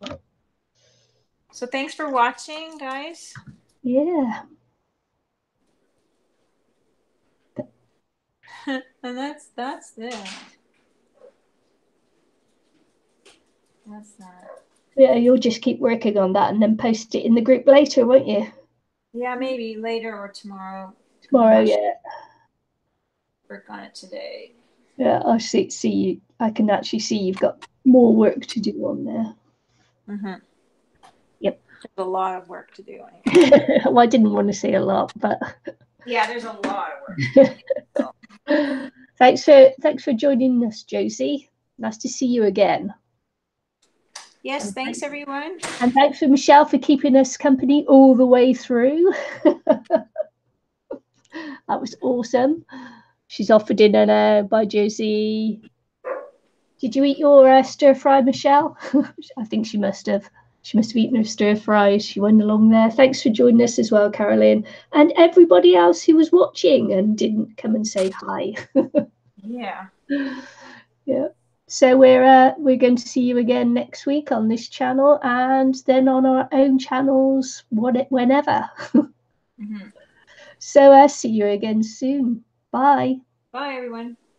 So thanks for watching, guys. Yeah. And that's it. That's that. Yeah, you'll just keep working on that and then post it in the group later, won't you? Yeah, maybe later or tomorrow. Tomorrow, yeah. Work on it today. Yeah, I see you. I can actually see you've got more work to do on there. Mhm. Yep. There's a lot of work to do on here. Well, I didn't want to say a lot, but yeah, there's a lot of work to do. So. Thanks for joining us, Josie. Nice to see you again. Yes, and thanks everyone. And thanks for Michelle for keeping us company all the way through. That was awesome. She's off for dinner now. Bye, Josie. Did you eat your stir fry, Michelle? I think she must have. She must have eaten her stir fry as she went along there. Thanks for joining us as well, Caroline, and everybody else who was watching and didn't come and say hi. Yeah. Yeah. So we're going to see you again next week on this channel, and then on our own channels whenever. Mm-hmm. So see you again soon. Bye. Bye, everyone.